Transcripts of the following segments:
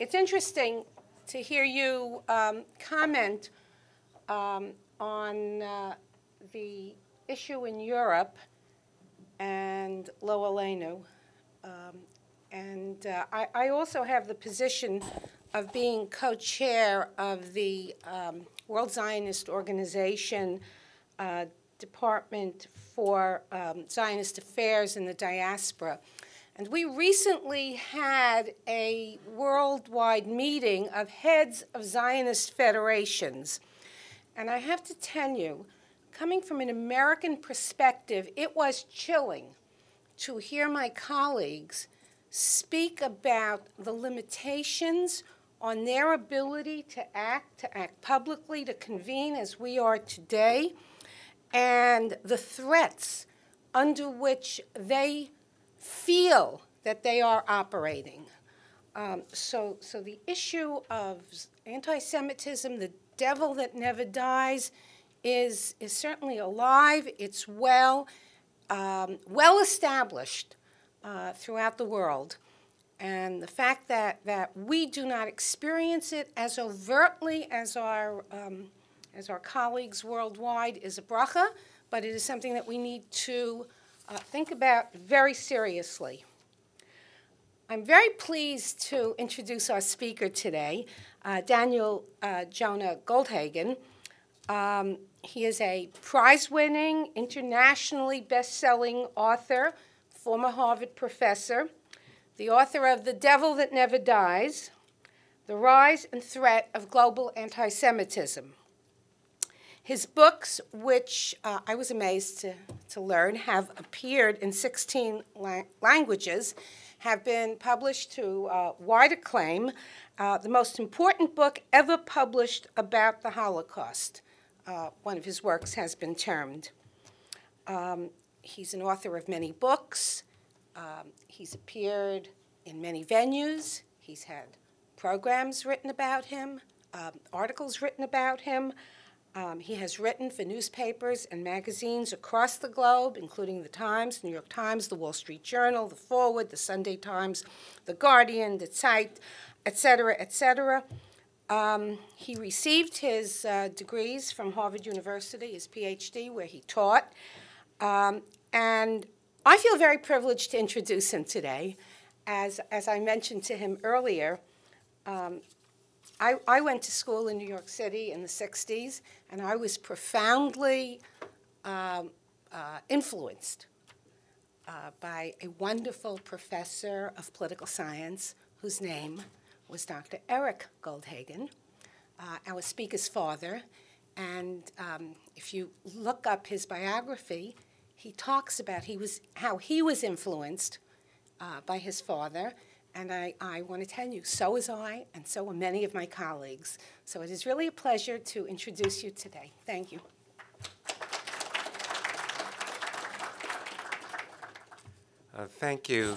It's interesting to hear you comment on the issue in Europe and Lo Aleinu. I also have the position of being co-chair of the World Zionist Organization Department for Zionist Affairs in the Diaspora. And we recently had a worldwide meeting of heads of Zionist federations. And I have to tell you, coming from an American perspective, it was chilling to hear my colleagues speak about the limitations on their ability to act publicly, to convene as we are today, and the threats under which they feel that they are operating. So the issue of anti-Semitism, the devil that never dies, is certainly alive. It's well established throughout the world. And the fact that we do not experience it as overtly as our colleagues worldwide is a bracha, but it is something that we need to think about very seriously. I'm very pleased to introduce our speaker today, Daniel Jonah Goldhagen. He is a prize-winning, internationally best-selling author, former Harvard professor, the author of The Devil That Never Dies, The Rise and Threat of Global Anti-Semitism. His books, which I was amazed to learn, have appeared in 16 languages, have been published to wide acclaim. The most important book ever published about the Holocaust, one of his works has been termed. He's an author of many books. He's appeared in many venues. He's had programs written about him, articles written about him. He has written for newspapers and magazines across the globe, including The Times, New York Times, The Wall Street Journal, The Forward, The Sunday Times, The Guardian, The Zeit, etc., etc. He received his degrees from Harvard University, his PhD, where he taught. And I feel very privileged to introduce him today. As I mentioned to him earlier, I went to school in New York City in the 60s, and I was profoundly influenced by a wonderful professor of political science whose name was Dr. Eric Goldhagen, our speaker's father. And if you look up his biography, he talks about how he was influenced by his father. And I want to tell you, so is I, and so are many of my colleagues. So it is really a pleasure to introduce you today. Thank you. Thank you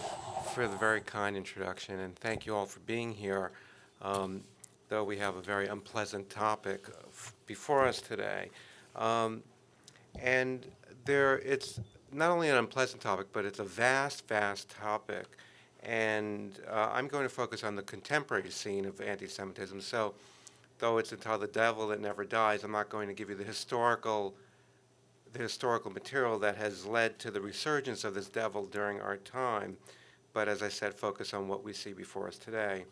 for the very kind introduction, and thank you all for being here, though we have a very unpleasant topic before us today. And it's not only an unpleasant topic, but it's a vast, vast topic. And I'm going to focus on the contemporary scene of anti-Semitism. So though it's entitled The Devil That Never Dies, I'm not going to give you the historical material that has led to the resurgence of this devil during our time, but as I said, focus on what we see before us today.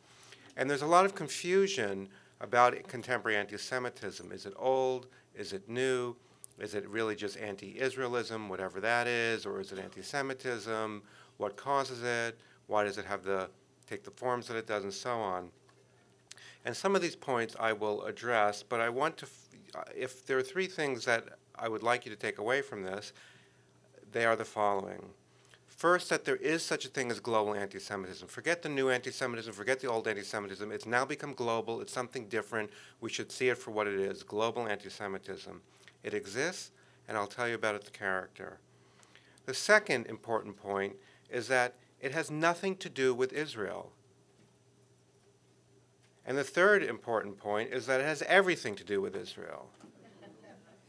And there's a lot of confusion about contemporary anti-Semitism. Is it old? Is it new? Is it really just anti-Israelism, whatever that is, or is it anti-Semitism? What causes it? Why does it take the forms that it does, and so on? And some of these points I will address, but I want to, if there are three things that I would like you to take away from this, they are the following. First, that there is such a thing as global anti-Semitism. Forget the new anti-Semitism, forget the old anti-Semitism. It's now become global, it's something different. We should see it for what it is, global anti-Semitism. It exists, and I'll tell you about its character. The second important point is that it has nothing to do with Israel. And the third important point is that it has everything to do with Israel.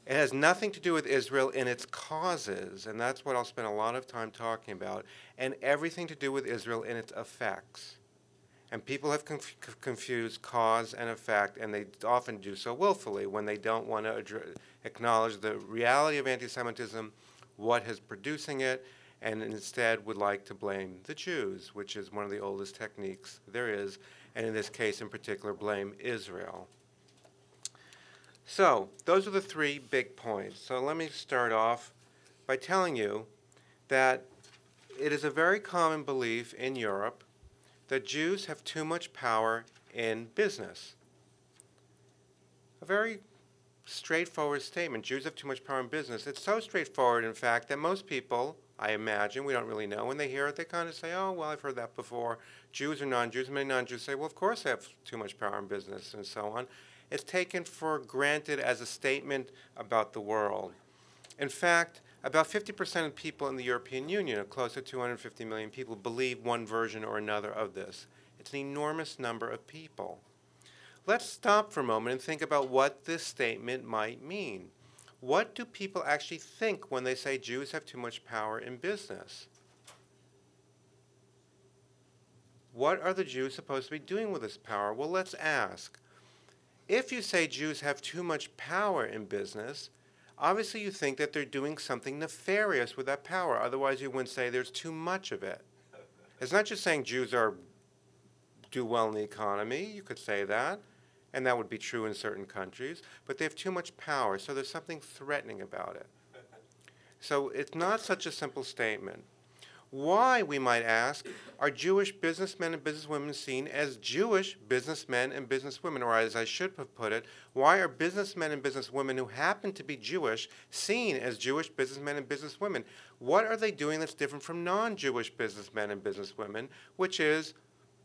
It has nothing to do with Israel in its causes, and that's what I'll spend a lot of time talking about, and everything to do with Israel in its effects. And people have confused cause and effect, and they often do so willfully when they don't want to acknowledge the reality of anti-Semitism, what is producing it, and instead would like to blame the Jews, which is one of the oldest techniques there is, and in this case in particular, blame Israel. So those are the three big points. So let me start off by telling you that it is a very common belief in Europe that Jews have too much power in business. A very straightforward statement. Jews have too much power in business. It's so straightforward, in fact, that most people, I imagine, we don't really know, when they hear it, they kind of say, oh, well, I've heard that before. Jews or non-Jews, many non-Jews say, well, of course they have too much power in business, and so on. It's taken for granted as a statement about the world. In fact, about 50% of people in the European Union, close to 250 million people, believe one version or another of this. It's an enormous number of people. Let's stop for a moment and think about what this statement might mean. What do people actually think when they say Jews have too much power in business? What are the Jews supposed to be doing with this power? Well, let's ask. If you say Jews have too much power in business, obviously you think that they're doing something nefarious with that power. Otherwise you wouldn't say there's too much of it. It's not just saying Jews do well in the economy. You could say that, and that would be true in certain countries, but they have too much power, so there's something threatening about it. So it's not such a simple statement. Why, we might ask, are Jewish businessmen and businesswomen seen as Jewish businessmen and businesswomen? Or as I should have put it, why are businessmen and businesswomen who happen to be Jewish seen as Jewish businessmen and businesswomen? What are they doing that's different from non-Jewish businessmen and businesswomen, which is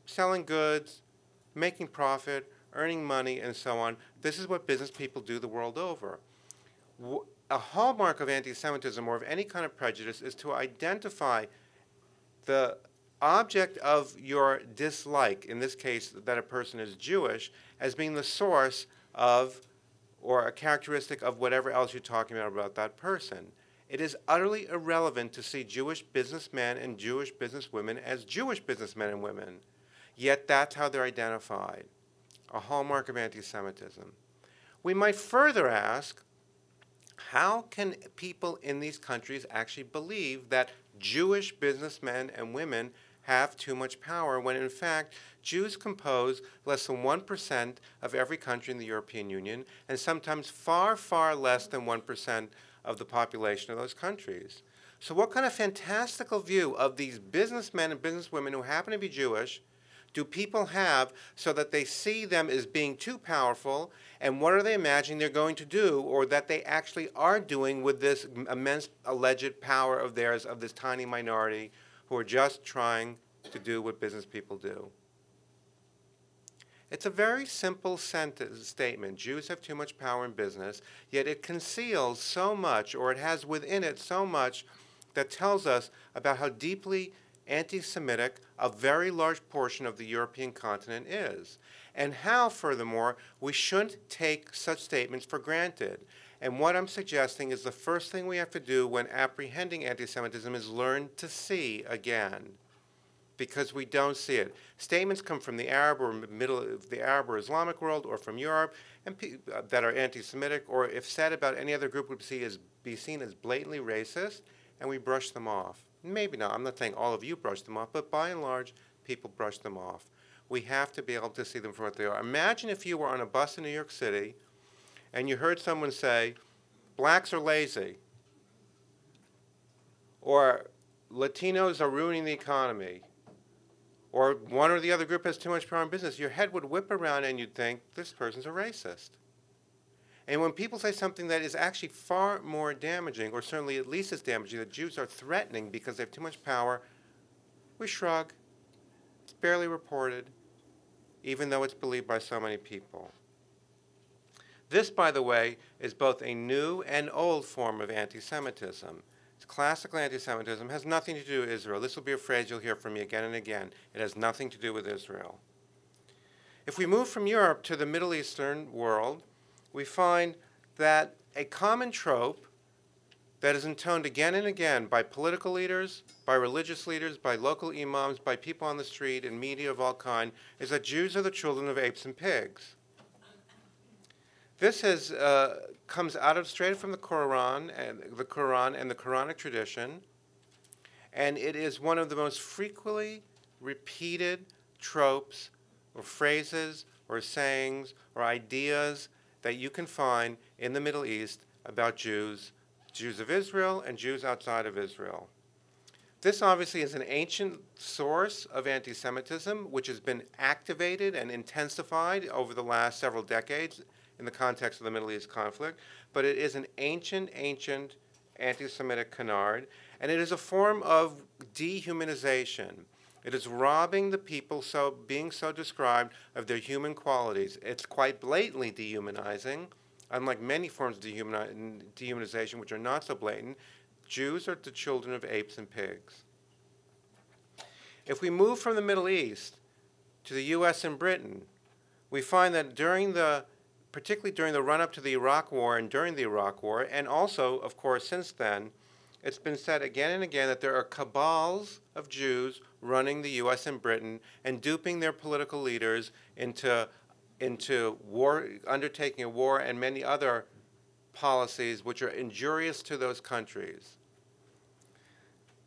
selling goods, making profit, earning money, and so on? This is what business people do the world over. A hallmark of anti-Semitism or of any kind of prejudice is to identify the object of your dislike, in this case that a person is Jewish, as being the source of or a characteristic of whatever else you're talking about that person. It is utterly irrelevant to see Jewish businessmen and Jewish businesswomen as Jewish businessmen and women, yet that's how they're identified, a hallmark of anti-Semitism. We might further ask, how can people in these countries actually believe that Jewish businessmen and women have too much power when, in fact, Jews compose less than 1% of every country in the European Union, and sometimes far, far less than 1% of the population of those countries? So what kind of fantastical view of these businessmen and businesswomen who happen to be Jewish do people have so that they see them as being too powerful, and what are they imagining they're going to do or that they actually are doing with this immense alleged power of theirs, of this tiny minority who are just trying to do what business people do? It's a very simple sentence statement. Jews have too much power in business, yet it conceals so much, or it has within it so much that tells us about how deeply anti-Semitic a very large portion of the European continent is, and how, furthermore, we shouldn't take such statements for granted. And what I'm suggesting is the first thing we have to do when apprehending anti-Semitism is learn to see again, because we don't see it. Statements come from the Arab or middle of the Arab or Islamic world, or from Europe, and that are anti-Semitic, or if said about any other group, would be seen as blatantly racist, and we brush them off. Maybe not. I'm not saying all of you brush them off, but by and large, people brush them off. We have to be able to see them for what they are. Imagine if you were on a bus in New York City and you heard someone say, blacks are lazy, or Latinos are ruining the economy, or one or the other group has too much power in business. Your head would whip around and you'd think, this person's a racist. And when people say something that is actually far more damaging, or certainly at least as damaging, that Jews are threatening because they have too much power, we shrug. It's barely reported, even though it's believed by so many people. This, by the way, is both a new and old form of anti-Semitism. It's classical anti-Semitism. It has nothing to do with Israel. This will be a phrase you'll hear from me again and again. It has nothing to do with Israel. If we move from Europe to the Middle Eastern world, we find that a common trope that is intoned again and again by political leaders, by religious leaders, by local imams, by people on the street, and media of all kind, is that Jews are the children of apes and pigs. This has, comes out of straight from the Quran and the Quranic tradition, and it is one of the most frequently repeated tropes or phrases or sayings or ideas that you can find in the Middle East about Jews, Jews of Israel and Jews outside of Israel. This obviously is an ancient source of anti-Semitism, which has been activated and intensified over the last several decades in the context of the Middle East conflict, but it is an ancient, ancient anti-Semitic canard, and it is a form of dehumanization. It is robbing the people being so described of their human qualities. It's quite blatantly dehumanizing. Unlike many forms of dehumanization, which are not so blatant, Jews are the children of apes and pigs. If we move from the Middle East to the US and Britain, we find that particularly during the run-up to the Iraq War and during the Iraq War, and also, of course, since then, it's been said again and again that there are cabals of Jews running the US and Britain and duping their political leaders into war, undertaking a war, and many other policies which are injurious to those countries.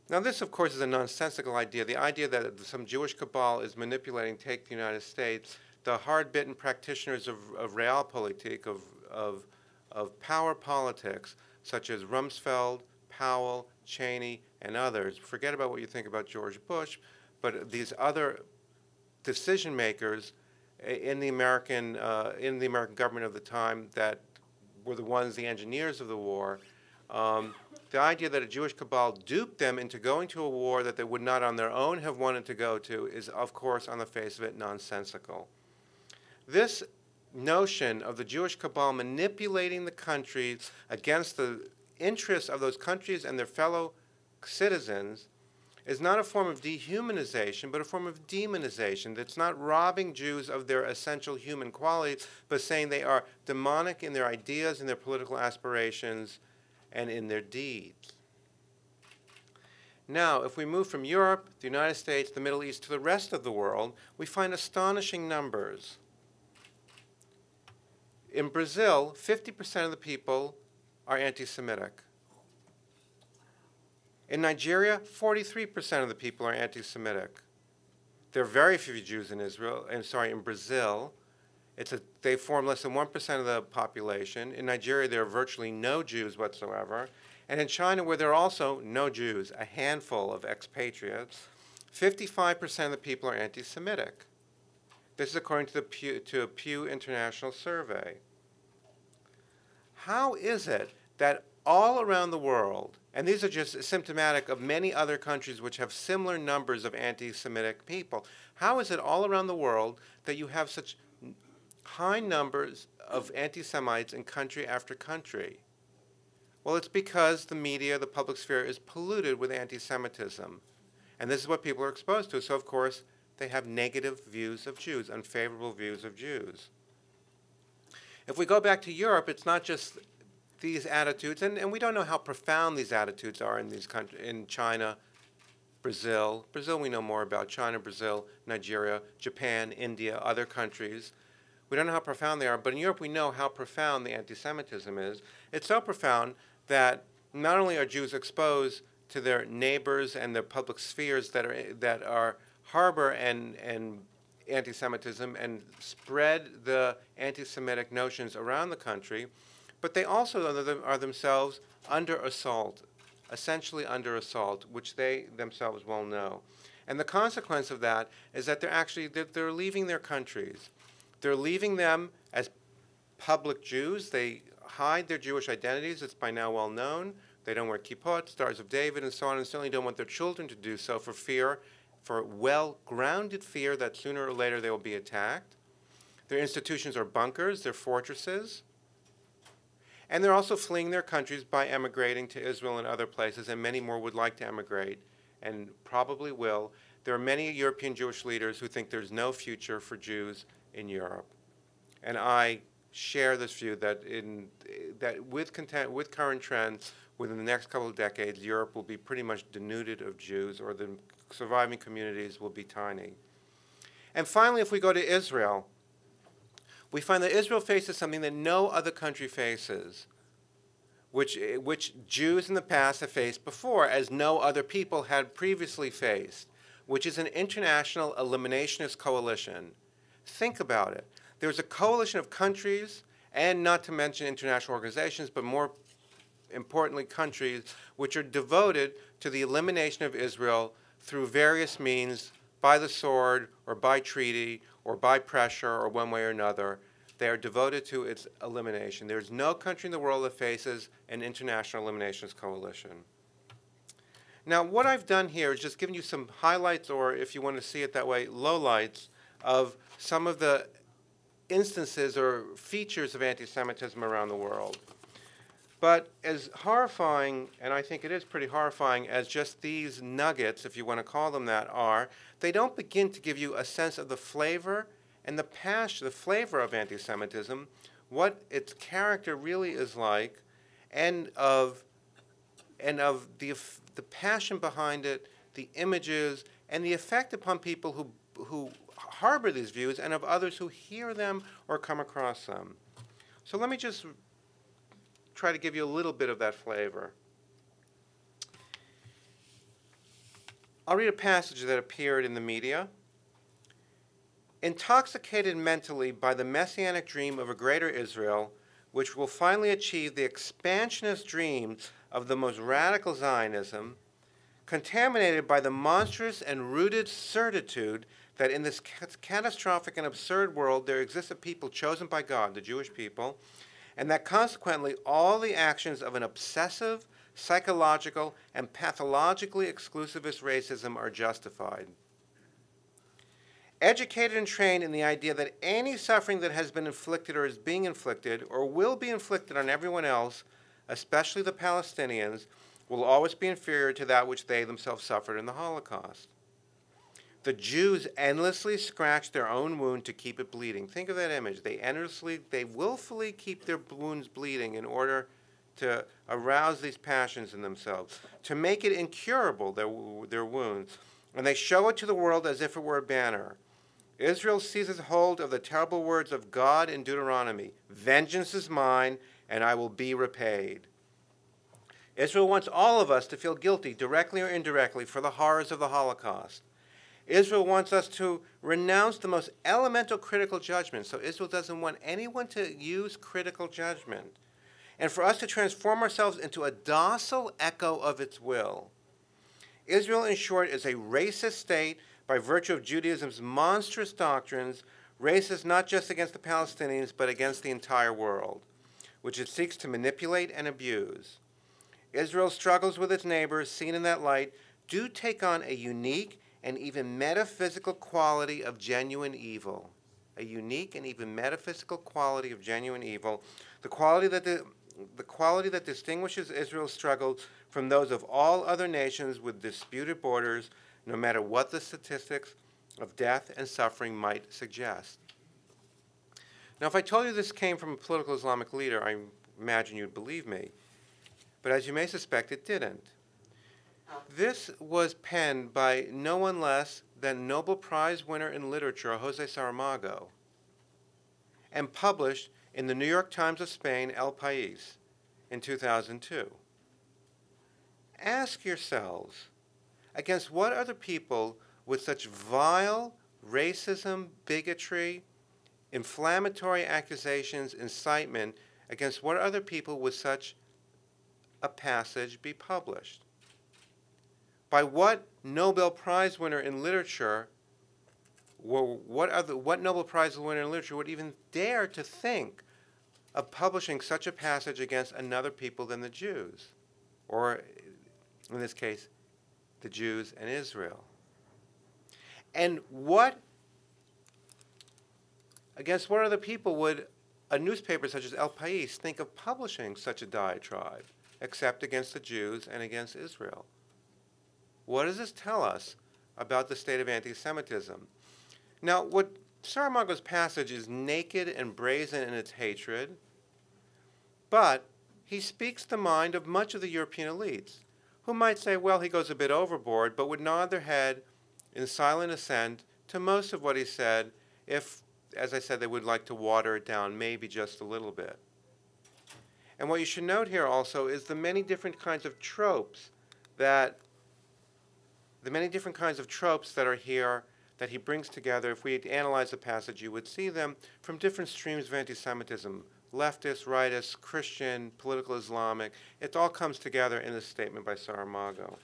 Now this, of course, is a nonsensical idea. The idea that some Jewish cabal is manipulating, take the United States, the hard-bitten practitioners of realpolitik, of power politics, such as Rumsfeld, Powell, Cheney, and others. Forget about what you think about George Bush, but these other decision makers in the American government of the time that were the ones, the engineers of the war, the idea that a Jewish cabal duped them into going to a war that they would not on their own have wanted to go to is, of course, on the face of it, nonsensical. This notion of the Jewish cabal manipulating the country against the interests of those countries and their fellow citizens is not a form of dehumanization, but a form of demonization. That's not robbing Jews of their essential human qualities, but saying they are demonic in their ideas, in their political aspirations, and in their deeds. Now, if we move from Europe, the United States, the Middle East, to the rest of the world, we find astonishing numbers. In Brazil, 50% of the people are anti-Semitic. In Nigeria, 43% of the people are anti-Semitic. There are very few Jews in Israel, in Brazil. They form less than 1% of the population. In Nigeria, there are virtually no Jews whatsoever. And in China, where there are also no Jews, a handful of expatriates, 55% of the people are anti-Semitic. This is according to a Pew International survey. How is it that all around the world, and these are just symptomatic of many other countries which have similar numbers of anti-Semitic people, how is it all around the world that you have such high numbers of anti-Semites in country after country? Well, it's because the media, the public sphere, is polluted with anti-Semitism. And this is what people are exposed to. So, of course, they have negative views of Jews, unfavorable views of Jews. If we go back to Europe, it's not just these attitudes, and we don't know how profound these attitudes are in these countries, in China, Brazil. Brazil we know more about, China, Brazil, Nigeria, Japan, India, other countries. We don't know how profound they are, but in Europe we know how profound the anti-Semitism is. It's so profound that not only are Jews exposed to their neighbors and their public spheres that harbor and anti-Semitism and spread the anti-Semitic notions around the country, but they also are themselves under assault, essentially under assault, which they themselves well know. And the consequence of that is that they're leaving their countries. They're leaving them as public Jews. They hide their Jewish identities. It's by now well known. They don't wear kippot, Stars of David, and so on, and certainly don't want their children to do so for fear, for well-grounded fear that sooner or later they will be attacked. Their institutions are bunkers, they're fortresses. And they're also fleeing their countries by emigrating to Israel and other places, and many more would like to emigrate and probably will. There are many European Jewish leaders who think there's no future for Jews in Europe. And I share this view that with current trends, within the next couple of decades, Europe will be pretty much denuded of Jews, or the surviving communities will be tiny. And finally, if we go to Israel, we find that Israel faces something that no other country faces, which Jews in the past have faced before, as no other people had previously faced, which is an international eliminationist coalition. Think about it. There's a coalition of countries, and not to mention international organizations, but more importantly countries, which are devoted to the elimination of Israel through various means, by the sword, or by treaty, or by pressure, or one way or another. They are devoted to its elimination. There's no country in the world that faces an international eliminationist coalition. Now, what I've done here is just given you some highlights, or if you want to see it that way, lowlights, of some of the instances or features of anti-Semitism around the world. But as horrifying, and I think it is pretty horrifying, as just these nuggets, if you want to call them that, are, they don't begin to give you a sense of the flavor and the passion, the flavor of anti-Semitism, what its character really is like, and of the passion behind it, the images, and the effect upon people who harbor these views, and of others who hear them or come across them. So let me just try to give you a little bit of that flavor. I'll read a passage that appeared in the media. Intoxicated mentally by the messianic dream of a greater Israel, which will finally achieve the expansionist dreams of the most radical Zionism, contaminated by the monstrous and rooted certitude that in this catastrophic and absurd world there exists a people chosen by God, the Jewish people, and that consequently all the actions of an obsessive, psychological, and pathologically exclusivist racism are justified. Educated and trained in the idea that any suffering that has been inflicted or is being inflicted or will be inflicted on everyone else, especially the Palestinians, will always be inferior to that which they themselves suffered in the Holocaust. The Jews endlessly scratch their own wound to keep it bleeding. Think of that image. They willfully keep their wounds bleeding in order to arouse these passions in themselves, to make it incurable, their wounds. And they show it to the world as if it were a banner. Israel seizes hold of the terrible words of God in Deuteronomy, "Vengeance is mine, and I will be repaid." Israel wants all of us to feel guilty, directly or indirectly, for the horrors of the Holocaust. Israel wants us to renounce the most elemental critical judgment. So Israel doesn't want anyone to use critical judgment. And for us to transform ourselves into a docile echo of its will. Israel, in short, is a racist state by virtue of Judaism's monstrous doctrines, racist not just against the Palestinians, but against the entire world, which it seeks to manipulate and abuse. Israel struggles with its neighbors, seen in that light, do take on a unique and even metaphysical quality of genuine evil, a unique and even metaphysical quality of genuine evil, the quality that distinguishes Israel's struggles from those of all other nations with disputed borders, no matter what the statistics of death and suffering might suggest. Now, if I told you this came from a political Islamic leader, I imagine you'd believe me, but as you may suspect, it didn't. This was penned by no one less than Nobel Prize winner in literature, José Saramago, and published in the New York Times of Spain, El País, in 2002. Ask yourselves, against what other people with such vile racism, bigotry, inflammatory accusations, incitement, against what other people would such a passage be published? By what Nobel Prize winner in literature, what Nobel Prize winner in literature would even dare to think of publishing such a passage against another people than the Jews, or in this case, the Jews and Israel? And against what other people would a newspaper such as El País think of publishing such a diatribe, except against the Jews and against Israel? What does this tell us about the state of anti-Semitism? Now, what Saramago's passage is naked and brazen in its hatred, but he speaks the mind of much of the European elites, who might say, well, he goes a bit overboard, but would nod their head in silent assent to most of what he said if, as I said, they would like to water it down maybe just a little bit. And what you should note here also is the many different kinds of tropes that are here that he brings together. If we analyze the passage, you would see them from different streams of anti-Semitism: leftist, rightist, Christian, political Islamic. It all comes together in this statement by Saramago.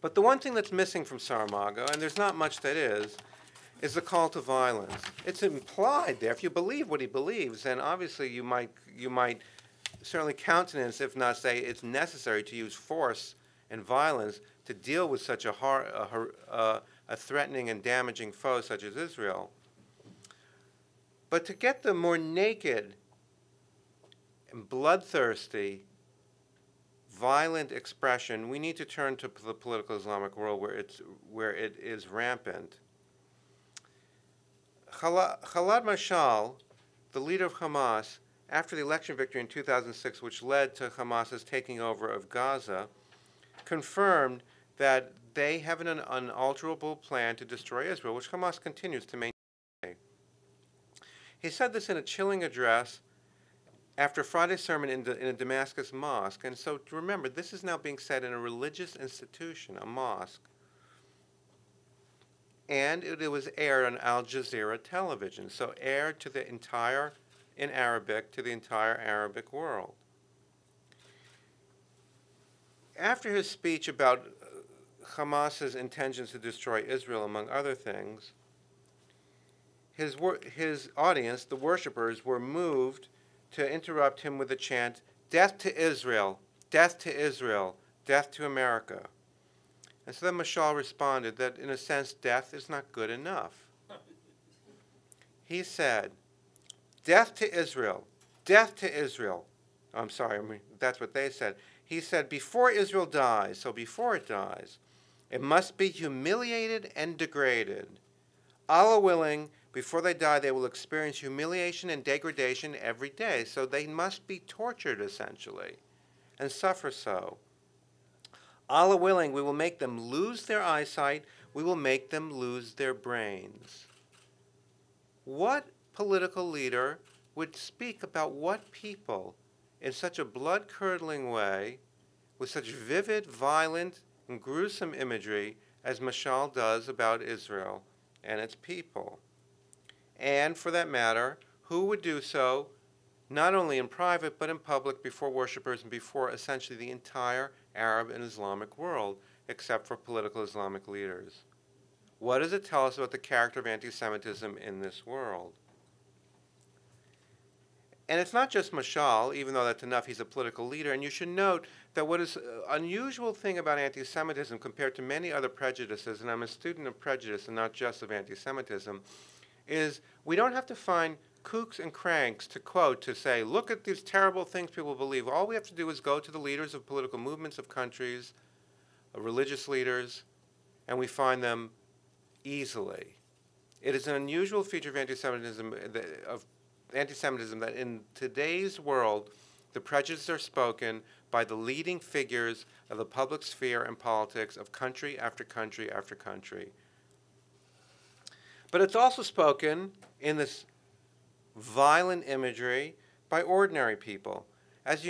But the one thing that's missing from Saramago, and there's not much that is the call to violence. It's implied there. If you believe what he believes, then obviously you might certainly countenance, if not say it's necessary to use force and violence to deal with such a threatening and damaging foe such as Israel. But to get the more naked and bloodthirsty, violent expression, we need to turn to the political Islamic world where it is rampant. Khaled Mashal, the leader of Hamas, after the election victory in 2006, which led to Hamas's taking over of Gaza, confirmed that they have an unalterable plan to destroy Israel, which Hamas continues to maintain. He said this in a chilling address after Friday's sermon in a Damascus mosque. And so remember, this is now being said in a religious institution, a mosque. And it was aired on Al Jazeera television, so aired to the entire, in Arabic, to the entire Arabic world. After his speech about Hamas's intentions to destroy Israel, among other things, his audience, the worshippers, were moved to interrupt him with the chant, "Death to Israel, death to Israel, death to America." And so then Mashal responded that, in a sense, death is not good enough. He said, "Death to Israel, death to Israel." I'm sorry, I mean, that's what they said. He said, "Before Israel dies," so before it dies, "it must be humiliated and degraded. Allah willing, before they die, they will experience humiliation and degradation every day." So they must be tortured, essentially, and suffer so. "Allah willing, we will make them lose their eyesight. We will make them lose their brains." What political leader would speak about what people in such a blood-curdling way, with such vivid, violent, and gruesome imagery as Mashal does about Israel and its people? And for that matter, who would do so not only in private but in public before worshippers and before essentially the entire Arab and Islamic world, except for political Islamic leaders? What does it tell us about the character of anti-Semitism in this world? And it's not just Mashal, even though that's enough, he's a political leader. And you should note that what is an unusual thing about anti-Semitism compared to many other prejudices, and I'm a student of prejudice and not just of anti-Semitism, is we don't have to find kooks and cranks to quote to say, look at these terrible things people believe. All we have to do is go to the leaders of political movements of countries, religious leaders, and we find them easily. It is an unusual feature of anti-Semitism that in today's world, the prejudices are spoken by the leading figures of the public sphere and politics of country after country after country. But it's also spoken in this violent imagery by ordinary people. As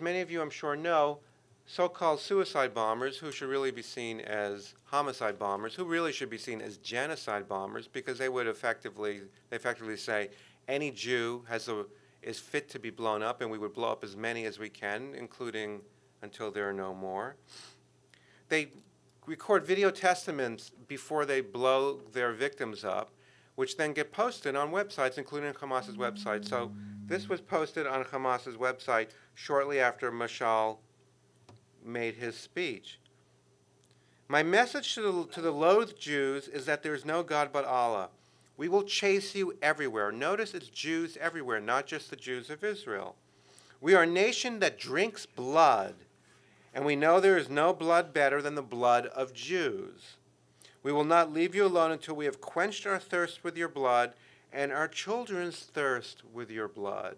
many of you, I'm sure, know, so-called suicide bombers, who should really be seen as homicide bombers, who really should be seen as genocide bombers, because they would effectively say any Jew is fit to be blown up, and we would blow up as many as we can, including until there are no more. They record video testaments before they blow their victims up, which then get posted on websites, including Hamas's website. So this was posted on Hamas's website shortly after Mashal made his speech. "My message to the loathed Jews is that there is no God but Allah. We will chase you everywhere." Notice it's Jews everywhere, not just the Jews of Israel. "We are a nation that drinks blood, and we know there is no blood better than the blood of Jews. We will not leave you alone until we have quenched our thirst with your blood and our children's thirst with your blood.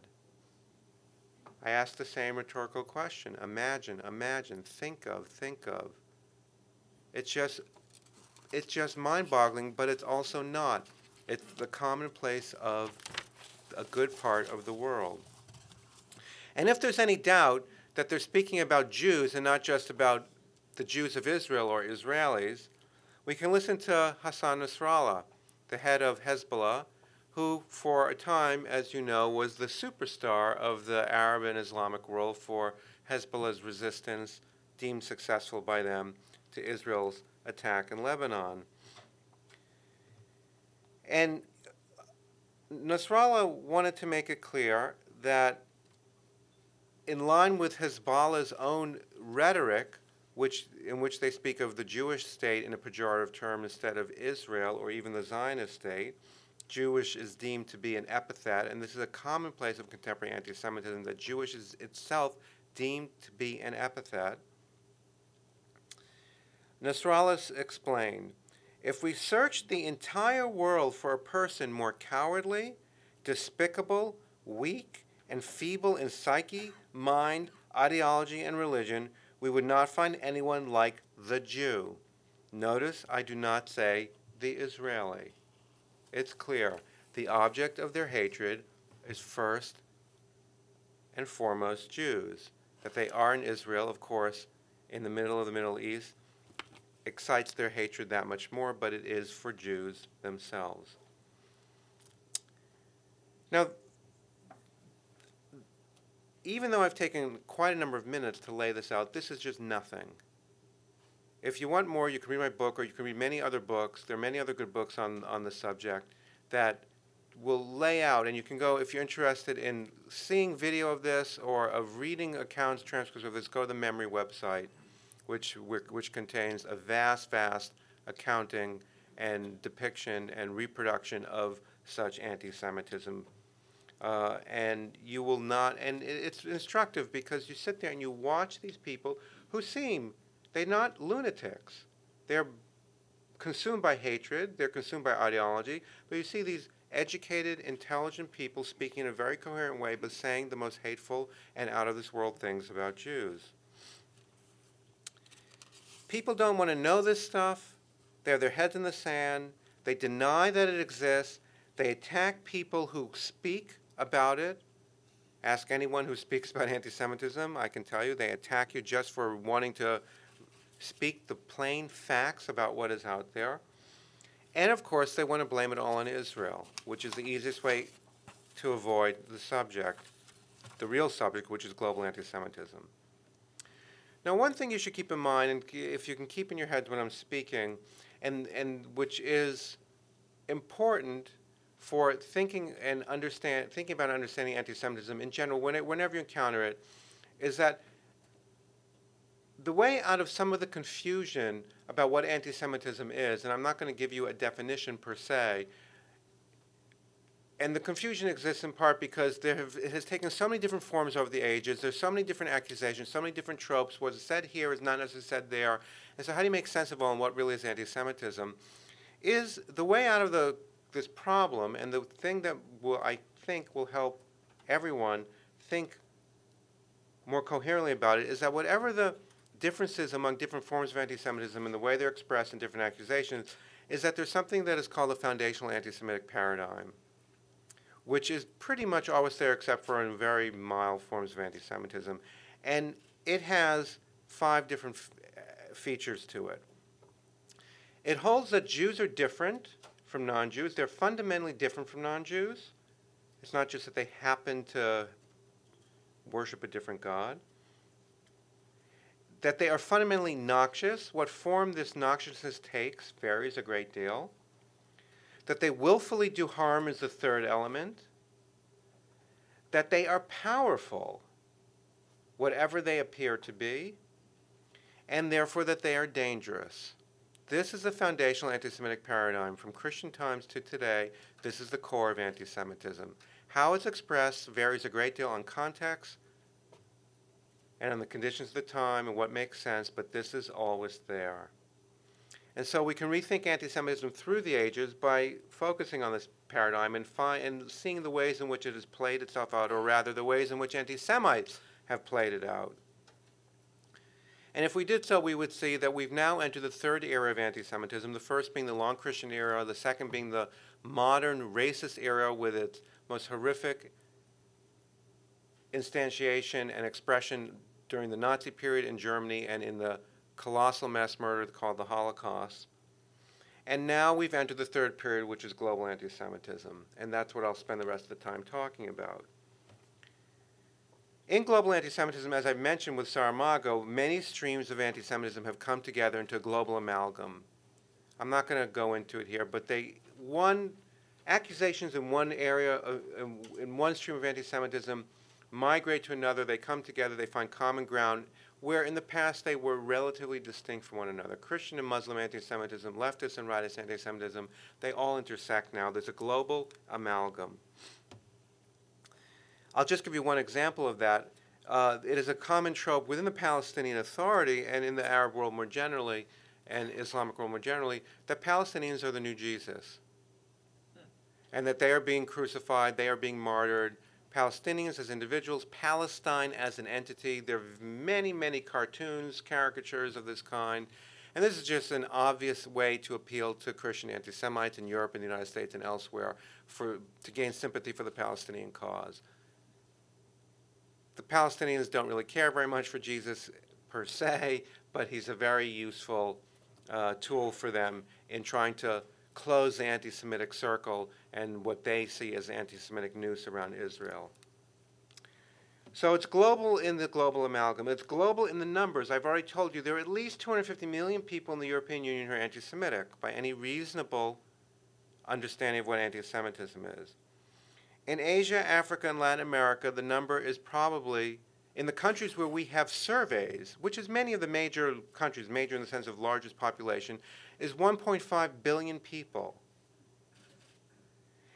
I ask the same rhetorical question. Imagine, think of. It's just mind-boggling, but it's also not. It's the commonplace of a good part of the world. And if there's any doubt that they're speaking about Jews and not just about the Jews of Israel or Israelis, we can listen to Hassan Nasrallah, the head of Hezbollah, who for a time, as you know, was the superstar of the Arab and Islamic world for Hezbollah's resistance, deemed successful by them, to Israel's attack in Lebanon. And Nasrallah wanted to make it clear that in line with Hezbollah's own rhetoric, in which they speak of the Jewish state in a pejorative term instead of Israel or even the Zionist state, Jewish is deemed to be an epithet, and this is a commonplace of contemporary anti-Semitism, that Jewish is itself deemed to be an epithet. Nasrallah explained, if we searched the entire world for a person more cowardly, despicable, weak, and feeble in psyche, mind, ideology, and religion, we would not find anyone like the Jew. Notice I do not say the Israeli. It's clear. The object of their hatred is first and foremost Jews. That they are in Israel, of course, in the middle of the Middle East, excites their hatred that much more, but it is for Jews themselves. Now, even though I've taken quite a number of minutes to lay this out, this is just nothing. If you want more, you can read my book, or you can read many other books. There are many other good books on the subject that will lay out, and you can go, if you're interested in seeing video of this or of reading accounts, transcripts of this, go to the Memory website, which contains a vast, vast accounting and depiction and reproduction of such anti-Semitism. And you will not, and it's instructive because you sit there and you watch these people who seem, they're not lunatics. They're consumed by hatred, they're consumed by ideology, but you see these educated, intelligent people speaking in a very coherent way but saying the most hateful and out of this world things about Jews. People don't want to know this stuff. They have their heads in the sand. They deny that it exists. They attack people who speak about it. Ask anyone who speaks about anti-Semitism, I can tell you, they attack you just for wanting to speak the plain facts about what is out there. And of course, they want to blame it all on Israel, which is the easiest way to avoid the subject, the real subject, which is global anti-Semitism. Now, one thing you should keep in mind, and if you can keep in your heads when I'm speaking, and which is important for thinking about and understanding anti-Semitism in general, whenever you encounter it, is that the way out of some of the confusion about what anti-Semitism is, and I'm not going to give you a definition per se, and the confusion exists in part because it has taken so many different forms over the ages, there's so many different accusations, so many different tropes, what's said here is not necessarily said there, and so how do you make sense of all and what really is anti-Semitism, is the way out of this problem, and the thing that I think will help everyone think more coherently about it, is that whatever the differences among different forms of anti-Semitism and the way they're expressed in different accusations, is that there's something that is called the foundational anti-Semitic paradigm, which is pretty much always there except for in very mild forms of anti-Semitism. And it has 5 different features to it. It holds that Jews are different from non-Jews. They're fundamentally different from non-Jews. It's not just that they happen to worship a different God. That they are fundamentally noxious. What form this noxiousness takes varies a great deal. That they willfully do harm is the third element. That they are powerful, whatever they appear to be, and therefore that they are dangerous. This is the foundational anti-Semitic paradigm. From Christian times to today, this is the core of anti-Semitism. How it's expressed varies a great deal on context and on the conditions of the time and what makes sense, but this is always there. And so we can rethink anti-Semitism through the ages by focusing on this paradigm and seeing the ways in which it has played itself out, or rather the ways in which anti-Semites have played it out. And if we did so, we would see that we've now entered the third era of anti-Semitism, the first being the long Christian era, the second being the modern racist era with its most horrific instantiation and expression during the Nazi period in Germany and in the colossal mass murder called the Holocaust. And now we've entered the third period, which is global anti-Semitism, and that's what I'll spend the rest of the time talking about. In global anti-Semitism, as I mentioned with Saramago, many streams of anti-Semitism have come together into a global amalgam. I'm not going to go into it here, but accusations in one area, in one stream of anti-Semitism, migrate to another, they come together, they find common ground, where in the past they were relatively distinct from one another. Christian and Muslim anti-Semitism, leftist and rightist anti-Semitism, they all intersect now. There's a global amalgam. I'll just give you one example of that. It is a common trope within the Palestinian Authority and in the Arab world more generally, and Islamic world more generally, that Palestinians are the new Jesus, and that they are being crucified, they are being martyred. Palestinians as individuals, Palestine as an entity. There are many, many cartoons, caricatures of this kind. And this is just an obvious way to appeal to Christian anti-Semites in Europe and the United States and elsewhere to gain sympathy for the Palestinian cause. The Palestinians don't really care very much for Jesus per se, but he's a very useful tool for them in trying to close the anti-Semitic circle and what they see as anti-Semitic noose around Israel. So it's global in the global amalgam. It's global in the numbers. I've already told you there are at least 250 million people in the European Union who are anti-Semitic by any reasonable understanding of what anti-Semitism is. In Asia, Africa, and Latin America, the number is probably, in the countries where we have surveys, which is many of the major countries, major in the sense of largest population, is 1.5 billion people.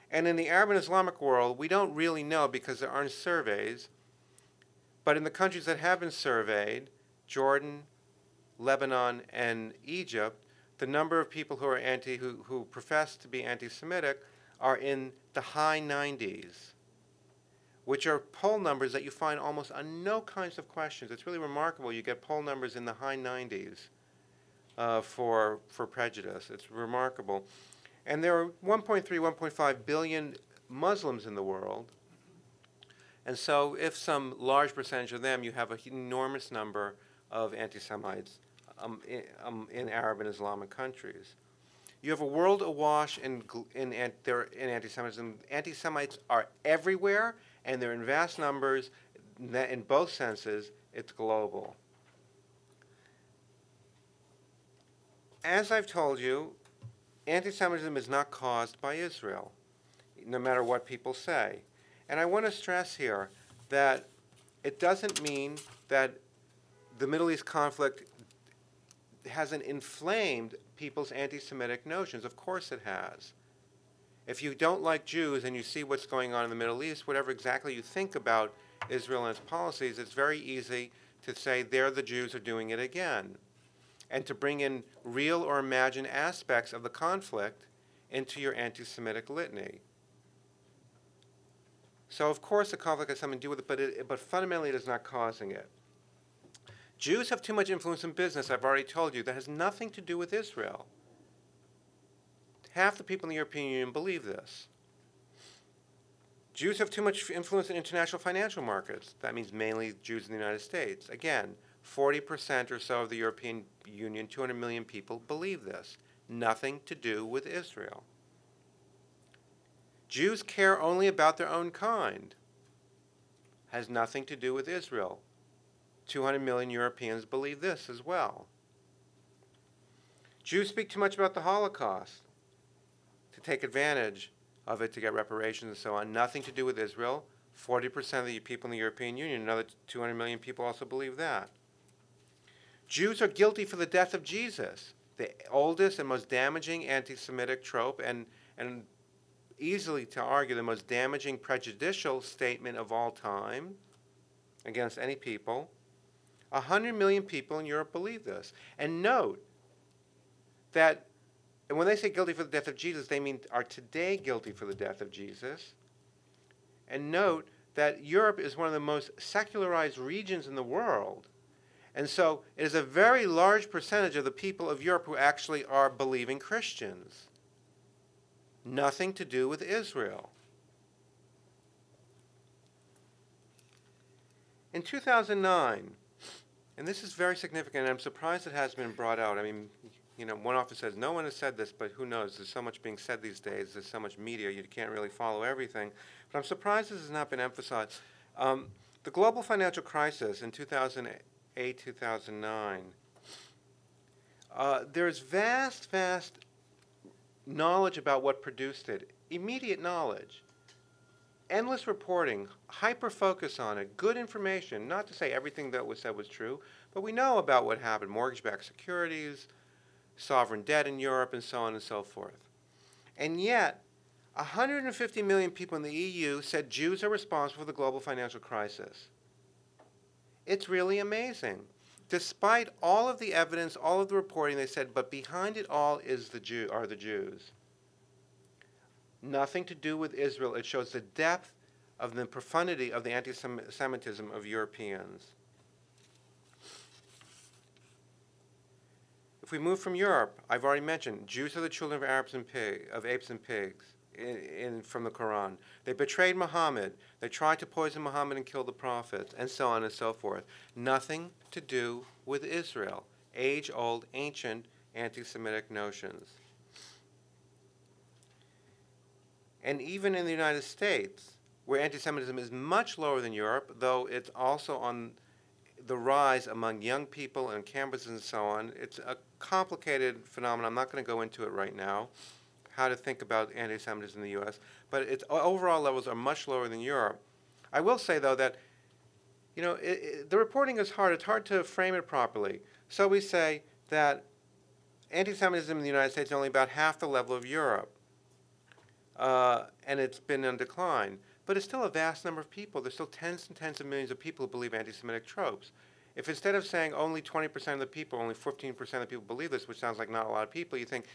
And in the Arab and Islamic world, we don't really know because there aren't surveys. But in the countries that have been surveyed, Jordan, Lebanon, and Egypt, the number of people who are who profess to be anti-Semitic are in the high 90s, which are poll numbers that you find almost on no kinds of questions. It's really remarkable. You get poll numbers in the high 90s for prejudice. It's remarkable. And there are 1.3, 1.5 billion Muslims in the world. And so if some large percentage of them, you have an enormous number of anti-Semites in Arab and Islamic countries. You have a world awash in anti-Semitism. Anti-Semites are everywhere, and they're in vast numbers. In both senses, it's global. As I've told you, anti-Semitism is not caused by Israel, no matter what people say. And I want to stress here that it doesn't mean that the Middle East conflict hasn't inflamed people's anti-Semitic notions. Of course it has. If you don't like Jews and you see what's going on in the Middle East, whatever exactly you think about Israel and its policies, it's very easy to say there the Jews are doing it again, and to bring in real or imagined aspects of the conflict into your anti-Semitic litany. So of course the conflict has something to do with it, but fundamentally it is not causing it. Jews have too much influence in business, I've already told you. That has nothing to do with Israel. Half the people in the European Union believe this. Jews have too much influence in international financial markets. That means mainly Jews in the United States. Again, 40% or so of the European Union, 200 million people, believe this. Nothing to do with Israel. Jews care only about their own kind. Has nothing to do with Israel. 200 million Europeans believe this as well. Jews speak too much about the Holocaust to take advantage of it to get reparations and so on. Nothing to do with Israel. 40% of the people in the European Union, another 200 million people also believe that. Jews are guilty for the death of Jesus, the oldest and most damaging anti-Semitic trope and easily to argue the most damaging prejudicial statement of all time against any people. 100 million people in Europe believe this. And note that, and when they say guilty for the death of Jesus, they mean are today guilty for the death of Jesus. And note that Europe is one of the most secularized regions in the world. And so it is a very large percentage of the people of Europe who actually are believing Christians. Nothing to do with Israel. In 2009, and this is very significant, and I'm surprised it hasn't been brought out. I mean, you know, one author says, no one has said this, but who knows? There's so much being said these days. There's so much media. You can't really follow everything. But I'm surprised this has not been emphasized. The global financial crisis in 2008, 2009, there's vast knowledge about what produced it, immediate knowledge, endless reporting, hyper-focus on it, good information, not to say everything that was said was true, but we know about what happened, mortgage-backed securities, sovereign debt in Europe, and so on and so forth. And yet, 150 million people in the EU said Jews are responsible for the global financial crisis. It's really amazing. Despite all of the evidence, all of the reporting, they said, but behind it all is the Jews. Nothing to do with Israel. It shows the depth of the profundity of the anti-Semitism of Europeans. If we move from Europe, I've already mentioned, Jews are the children of apes and pigs from the Quran. They betrayed Muhammad. They tried to poison Muhammad and kill the prophets, and so on and so forth. Nothing to do with Israel. Age-old, ancient, anti-Semitic notions. And even in the United States, where anti-Semitism is much lower than Europe, though it's also on the rise among young people and campuses and so on, it's a complicated phenomenon. I'm not going to go into it right now, how to think about anti-Semitism in the U.S., but its overall levels are much lower than Europe. I will say, though, that you know, the reporting is hard. It's hard to frame it properly. So we say that anti-Semitism in the United States is only about half the level of Europe. And it's been in decline. But it's still a vast number of people. There's still tens and tens of millions of people who believe anti-Semitic tropes. If instead of saying only 20% of the people, only 15% of the people believe this, which sounds like not a lot of people, you think,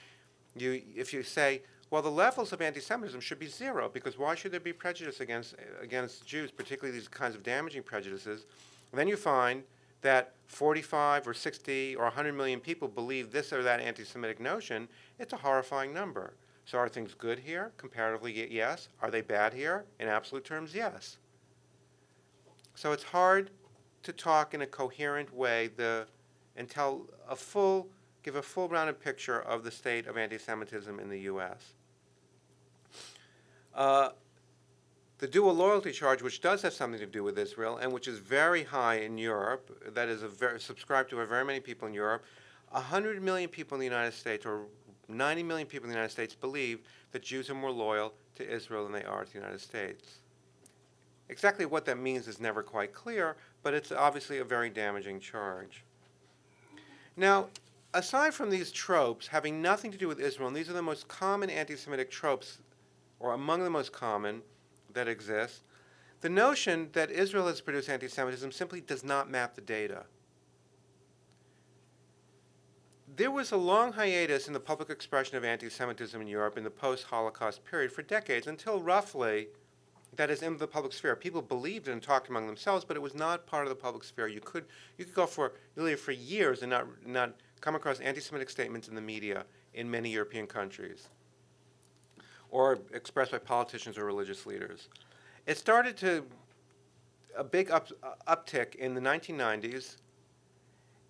if you say, well, the levels of anti-Semitism should be zero, because why should there be prejudice against Jews, particularly these kinds of damaging prejudices? And then you find that 45 or 60 or 100 million people believe this or that anti-Semitic notion. It's a horrifying number. So are things good here? Comparatively, yes. Are they bad here? In absolute terms, yes. So it's hard to talk in a coherent way and tell a full, give a full-rounded picture of the state of anti-Semitism in the U.S. The dual loyalty charge, which does have something to do with Israel and which is very high in Europe, that is subscribed to by very many people in Europe, 100 million people in the United States, or 90 million people in the United States, believe that Jews are more loyal to Israel than they are to the United States. Exactly what that means is never quite clear, but it's obviously a very damaging charge. Now, aside from these tropes having nothing to do with Israel, and these are the most common anti-Semitic tropes, or among the most common that exist, the notion that Israel has produced anti-Semitism simply does not map the data. There was a long hiatus in the public expression of anti-Semitism in Europe in the post-Holocaust period for decades, until roughly, that is, in the public sphere. People believed it and talked among themselves, but it was not part of the public sphere. You could go for years and not come across anti-Semitic statements in the media in many European countries, or expressed by politicians or religious leaders. It started to a big uptick in the 1990s,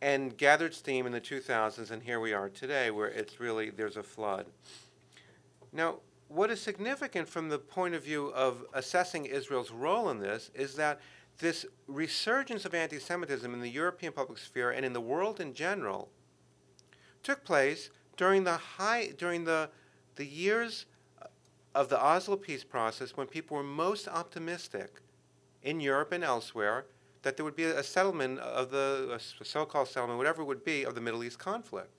and gathered steam in the 2000s, and here we are today, where it's really, there's a flood. Now, what is significant from the point of view of assessing Israel's role in this is that this resurgence of anti-Semitism in the European public sphere and in the world in general took place during the years of the Oslo peace process, when people were most optimistic in Europe and elsewhere that there would be a settlement of the so-called settlement, whatever it would be, of the Middle East conflict.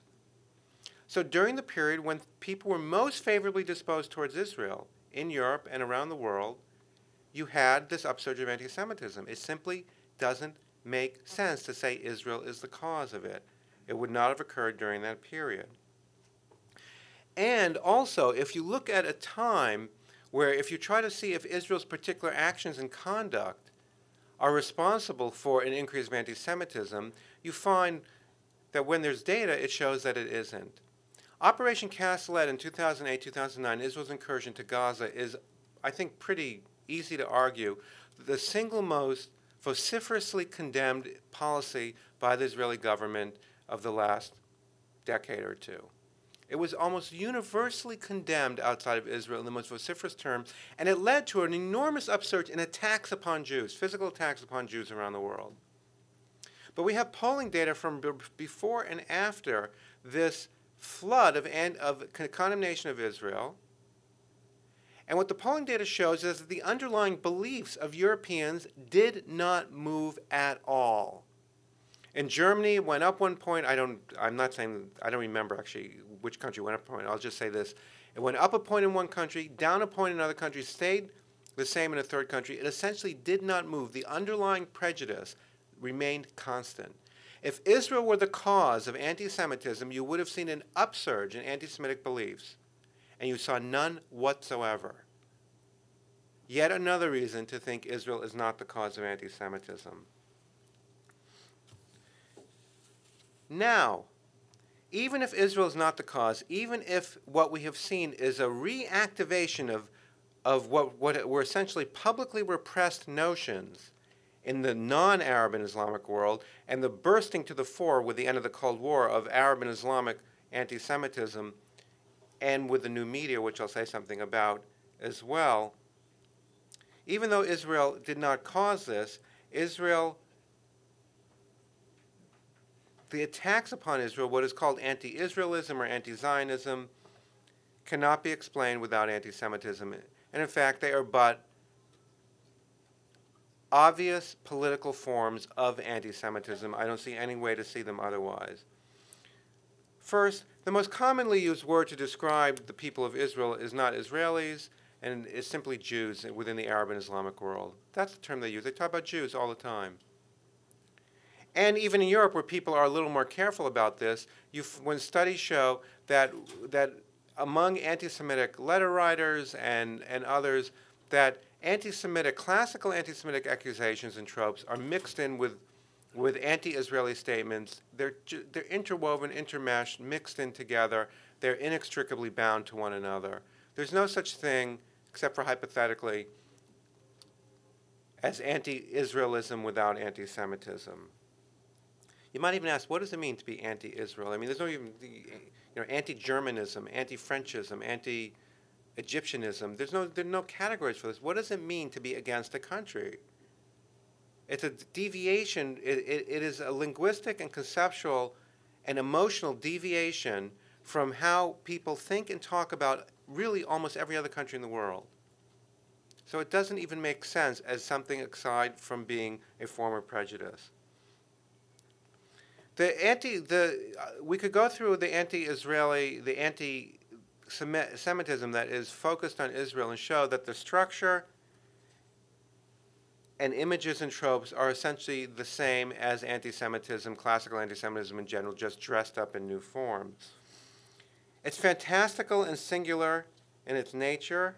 So during the period when people were most favorably disposed towards Israel in Europe and around the world, you had this upsurge of anti-Semitism. It simply doesn't make sense to say Israel is the cause of it. It would not have occurred during that period. And also, if you look at a time where if you try to see if Israel's particular actions and conduct are responsible for an increase of anti-Semitism, you find that when there's data, it shows that it isn't. Operation Cast Lead in 2008-2009, Israel's incursion to Gaza, is, I think, pretty easy to argue, the single most vociferously condemned policy by the Israeli government of the last decade or two. It was almost universally condemned outside of Israel in the most vociferous terms, and it led to an enormous upsurge in attacks upon Jews, physical attacks upon Jews around the world. But we have polling data from before and after this flood of condemnation of Israel, and what the polling data shows is that the underlying beliefs of Europeans did not move at all. In Germany, it went up 1 point. I'm not saying, I don't remember actually which country went up 1 point. I'll just say this. It went up 1 point in one country, down 1 point in another country, stayed the same in a third country. It essentially did not move. The underlying prejudice remained constant. If Israel were the cause of anti-Semitism, you would have seen an upsurge in anti-Semitic beliefs, and you saw none whatsoever. Yet another reason to think Israel is not the cause of anti-Semitism. Now, even if Israel is not the cause, even if what we have seen is a reactivation of what were essentially publicly repressed notions in the non-Arab and Islamic world, and the bursting to the fore with the end of the Cold War of Arab and Islamic anti-Semitism, and with the new media, which I'll say something about as well, even though Israel did not cause this, the attacks upon Israel, what is called anti-Israelism or anti-Zionism, cannot be explained without anti-Semitism. And in fact, they are but obvious political forms of anti-Semitism. I don't see any way to see them otherwise. First, the most commonly used word to describe the people of Israel is not Israelis, and it's simply Jews within the Arab and Islamic world. That's the term they use. They talk about Jews all the time. And even in Europe, where people are a little more careful about this, when studies show that among anti-Semitic letter writers and others, that anti-Semitic, classical anti-Semitic accusations and tropes are mixed in with anti-Israeli statements. They're interwoven, intermeshed, mixed in together. They're inextricably bound to one another. There's no such thing, except for hypothetically, as anti-Israelism without anti-Semitism. You might even ask, what does it mean to be anti-Israel? I mean, there's no even, anti-Germanism, anti-Frenchism, anti-Egyptianism. There are no categories for this. What does it mean to be against a country? It's a deviation. It is a linguistic and conceptual and emotional deviation from how people think and talk about really almost every other country in the world. So it doesn't even make sense as something aside from being a form of prejudice. We could go through the anti-Israeli, the anti-Semitism that is focused on Israel and show that the structure and images and tropes are essentially the same as anti-Semitism, classical anti-Semitism in general, just dressed up in new forms. It's fantastical and singular in its nature.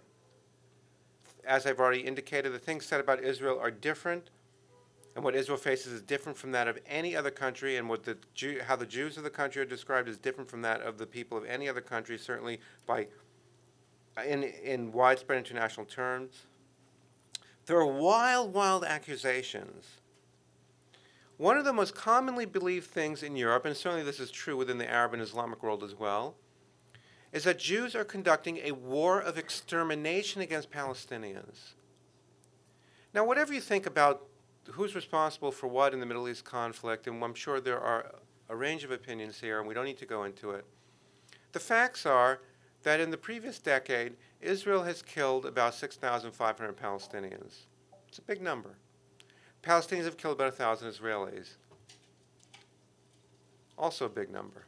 As I've already indicated, the things said about Israel are different, and what Israel faces is different from that of any other country, and how the Jews of the country are described is different from that of the people of any other country, certainly in widespread international terms. There are wild, wild accusations. One of the most commonly believed things in Europe, and certainly this is true within the Arab and Islamic world as well, is that Jews are conducting a war of extermination against Palestinians. Now, whatever you think about who's responsible for what in the Middle East conflict, and I'm sure there are a range of opinions here, and we don't need to go into it. The facts are that in the previous decade, Israel has killed about 6,500 Palestinians. It's a big number. Palestinians have killed about 1,000 Israelis. Also a big number.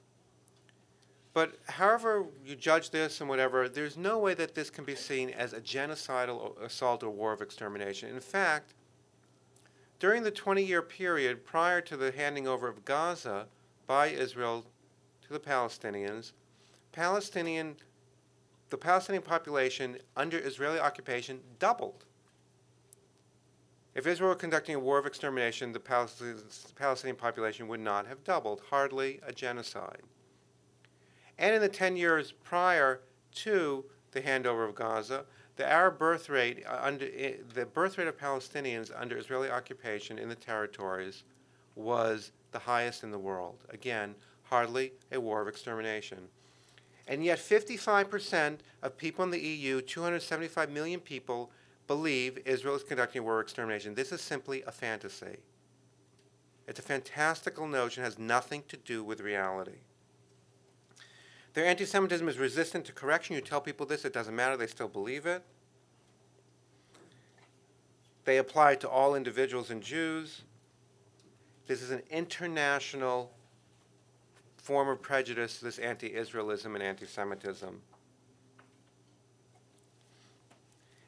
But however you judge this and whatever, there's no way that this can be seen as a genocidal assault or war of extermination. In fact, during the 20-year period prior to the handing over of Gaza by Israel to the Palestinians, Palestinian the Palestinian population under Israeli occupation doubled. If Israel were conducting a war of extermination, the Palestinian population would not have doubled, hardly a genocide. And in the 10 years prior to the handover of Gaza, the Arab birth rate, the birth rate of Palestinians under Israeli occupation in the territories was the highest in the world. Again, hardly a war of extermination. And yet 55% of people in the EU, 275 million people, believe Israel is conducting a war of extermination. This is simply a fantasy. It's a fantastical notion, has nothing to do with reality. Their anti-Semitism is resistant to correction. You tell people this, it doesn't matter, they still believe it. They apply it to all individuals and Jews. This is an international form of prejudice, this anti-Israelism and anti-Semitism.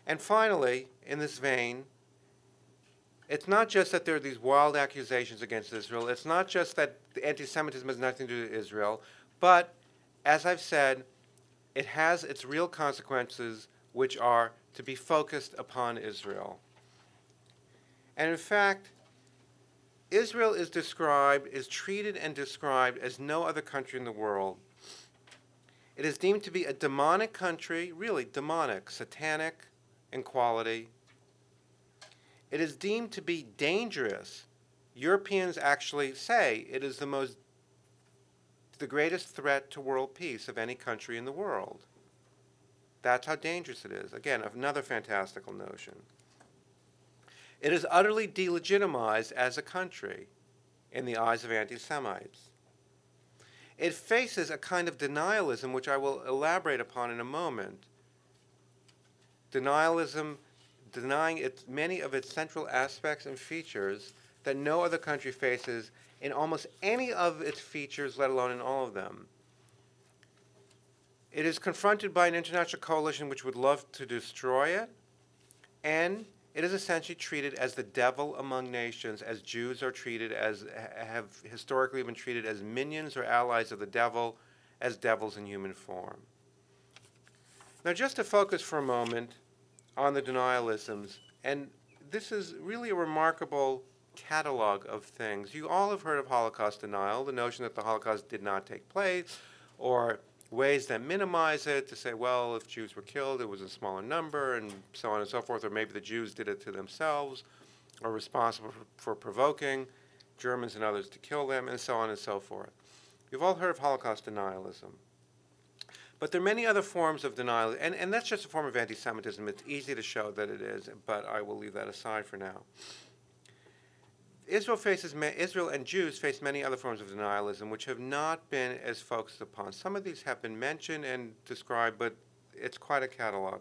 And finally, in this vein, it's not just that there are these wild accusations against Israel. It's not just that anti-Semitism has nothing to do with Israel, but as I've said, it has its real consequences, which are to be focused upon Israel. And in fact, Israel is described, is treated and described as no other country in the world. It is deemed to be a demonic country, really demonic, satanic in quality. It is deemed to be dangerous. Europeans actually say it is the greatest threat to world peace of any country in the world. That's how dangerous it is. Again, another fantastical notion. It is utterly delegitimized as a country in the eyes of anti-Semites. It faces a kind of denialism, which I will elaborate upon in a moment. Denialism, denying many of its central aspects and features that no other country faces in almost any of its features, let alone in all of them. It is confronted by an international coalition which would love to destroy it, and it is essentially treated as the devil among nations, as Jews are treated as, have historically been treated as minions or allies of the devil, as devils in human form. Now, just to focus for a moment on the denialisms, and this is really a remarkable catalog of things. You all have heard of Holocaust denial, the notion that the Holocaust did not take place, or ways that minimize it to say, well, if Jews were killed, it was a smaller number, and so on and so forth, or maybe the Jews did it to themselves, or responsible for provoking Germans and others to kill them, and so on and so forth. You've all heard of Holocaust denialism. But there are many other forms of denial, and that's just a form of anti-Semitism. It's easy to show that it is, but I will leave that aside for now. Israel and Jews face many other forms of denialism which have not been as focused upon. Some of these have been mentioned and described, but it's quite a catalog.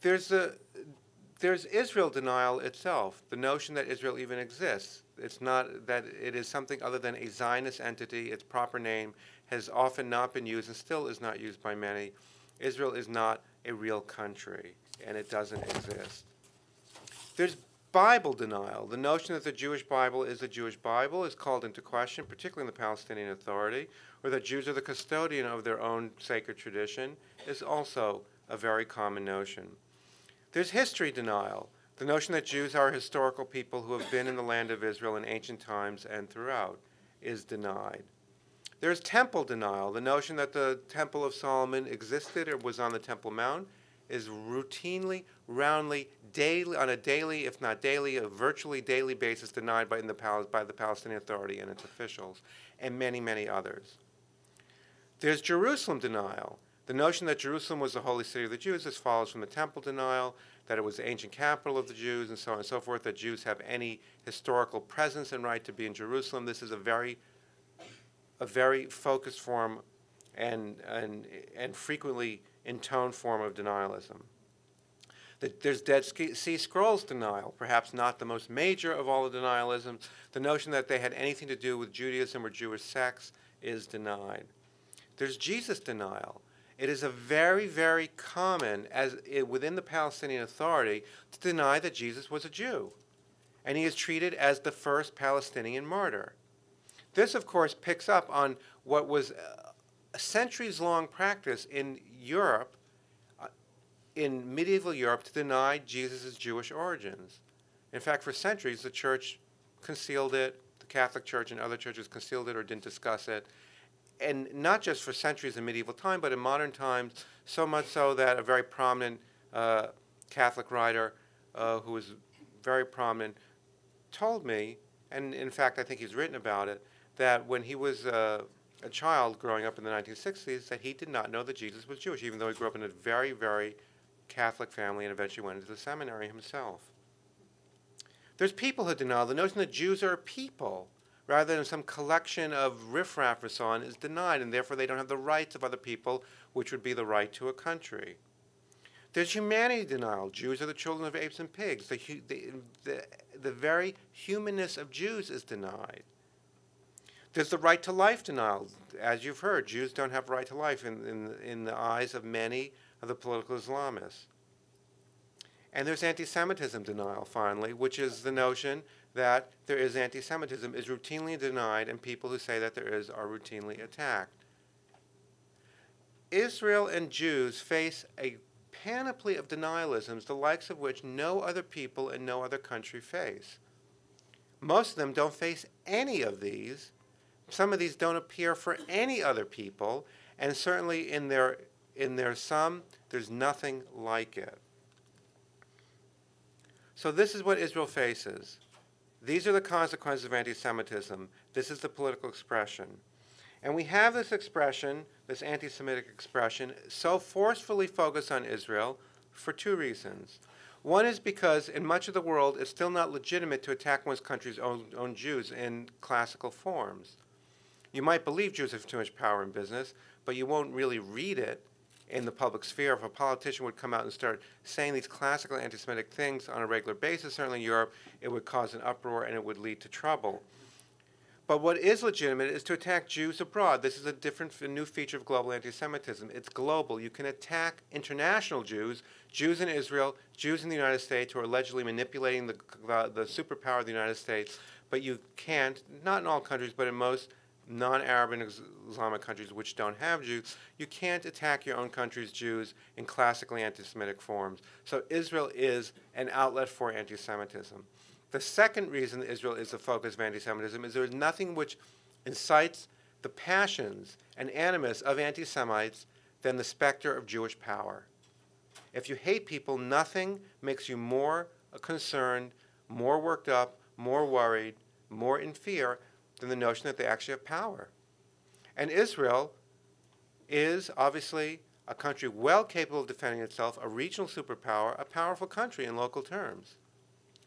There's Israel denial itself, the notion that Israel even exists. It's not that it is something other than a Zionist entity. Its proper name has often not been used and still is not used by many. Israel is not a real country, and it doesn't exist. There's Bible denial. The notion that the Jewish Bible is the Jewish Bible is called into question, particularly in the Palestinian Authority, or that Jews are the custodian of their own sacred tradition is also a very common notion. There's history denial. The notion that Jews are a historical people who have been in the land of Israel in ancient times and throughout is denied. There's temple denial. The notion that the Temple of Solomon existed or was on the Temple Mount is routinely, roundly, daily, on a daily, if not daily, a virtually daily basis denied by the Palestinian Authority and its officials, and many, many others. There's Jerusalem denial. The notion that Jerusalem was the holy city of the Jews, this follows from the temple denial, that it was the ancient capital of the Jews, and so on and so forth, that Jews have any historical presence and right to be in Jerusalem. This is a very focused form and frequently in tone form of denialism. There's Dead Sea Scrolls denial, perhaps not the most major of all the denialisms. The notion that they had anything to do with Judaism or Jewish sects is denied. There's Jesus denial. It is a very, very common, within the Palestinian Authority, to deny that Jesus was a Jew. And he is treated as the first Palestinian martyr. This, of course, picks up on what was a centuries-long practice in Europe, in medieval Europe, to deny Jesus' Jewish origins. In fact, for centuries, the church concealed it. The Catholic Church and other churches concealed it or didn't discuss it. And not just for centuries in medieval time, but in modern times, so much so that a very prominent Catholic writer who was very prominent told me, and in fact, I think he's written about it, that when he was a child growing up in the 1960s, that he did not know that Jesus was Jewish, even though he grew up in a very, very Catholic family and eventually went into the seminary himself. There's peoplehood denial. The notion that Jews are a people rather than some collection of riffraff or so on is denied, and therefore they don't have the rights of other people, which would be the right to a country. There's humanity denial. Jews are the children of apes and pigs. The very humanness of Jews is denied. There's the right to life denial. As you've heard, Jews don't have right to life in the eyes of many of the political Islamists. And there's anti-Semitism denial, finally, which is the notion that there is anti-Semitism is routinely denied, and people who say that there is are routinely attacked. Israel and Jews face a panoply of denialisms, the likes of which no other people and no other country face. Most of them don't face any of these. Some of these don't appear for any other people, and certainly in their sum, there's nothing like it. So this is what Israel faces. These are the consequences of anti-Semitism. This is the political expression. And we have this expression, this anti-Semitic expression, so forcefully focused on Israel for two reasons. One is because in much of the world, it's still not legitimate to attack one's country's own Jews in classical forms. You might believe Jews have too much power in business, but you won't really read it in the public sphere. If a politician would come out and start saying these classical anti-Semitic things on a regular basis, certainly in Europe, it would cause an uproar and it would lead to trouble. But what is legitimate is to attack Jews abroad. This is a new feature of global anti-Semitism. It's global. You can attack international Jews, Jews in Israel, Jews in the United States who are allegedly manipulating the superpower of the United States, but you can't, not in all countries, but in most non-Arab and Islamic countries which don't have Jews, you can't attack your own country's Jews in classically anti-Semitic forms. So Israel is an outlet for anti-Semitism. The second reason Israel is the focus of anti-Semitism is there is nothing which incites the passions and animus of anti-Semites than the specter of Jewish power. If you hate people, nothing makes you more concerned, more worked up, more worried, more in fear than the notion that they actually have power. And Israel is obviously a country well capable of defending itself, a regional superpower, a powerful country in local terms.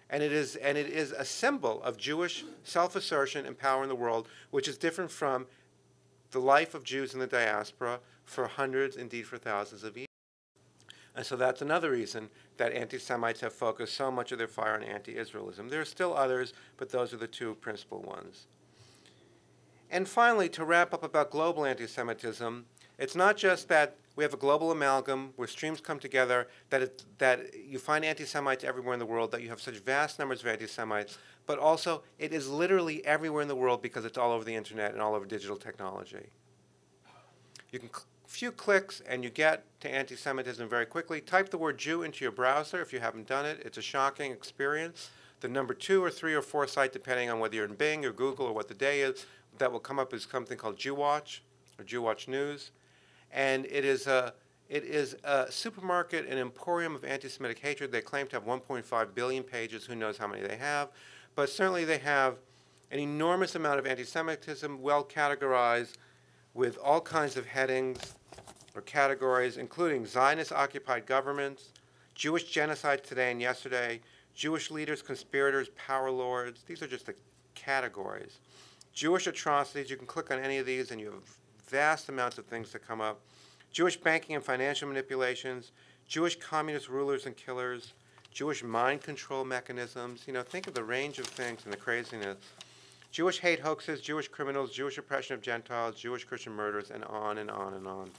And it is a symbol of Jewish self-assertion and power in the world, which is different from the life of Jews in the diaspora for hundreds, indeed for thousands of years. And so that's another reason that anti-Semites have focused so much of their fire on anti-Israelism. There are still others, but those are the two principal ones. And finally, to wrap up about global anti-Semitism, it's not just that we have a global amalgam where streams come together, that you find anti-Semites everywhere in the world, that you have such vast numbers of anti-Semites, but also it is literally everywhere in the world because it's all over the internet and all over digital technology. You can few clicks and you get to anti-Semitism very quickly. Type the word Jew into your browser if you haven't done it. It's a shocking experience. The number 2 or 3 or 4 site, depending on whether you're in Bing or Google or what the day is, that will come up as something called Jew Watch or Jew Watch News. And it is a supermarket, an emporium of anti-Semitic hatred. They claim to have 1.5 billion pages. Who knows how many they have? But certainly they have an enormous amount of anti-Semitism, well categorized with all kinds of headings or categories, including Zionist-occupied governments, Jewish genocide today and yesterday, Jewish leaders, conspirators, power lords. These are just the categories. Jewish atrocities. You can click on any of these and you have vast amounts of things that come up. Jewish banking and financial manipulations, Jewish communist rulers and killers, Jewish mind control mechanisms. You know, think of the range of things and the craziness. Jewish hate hoaxes, Jewish criminals, Jewish oppression of Gentiles, Jewish Christian murders, and on and on and on.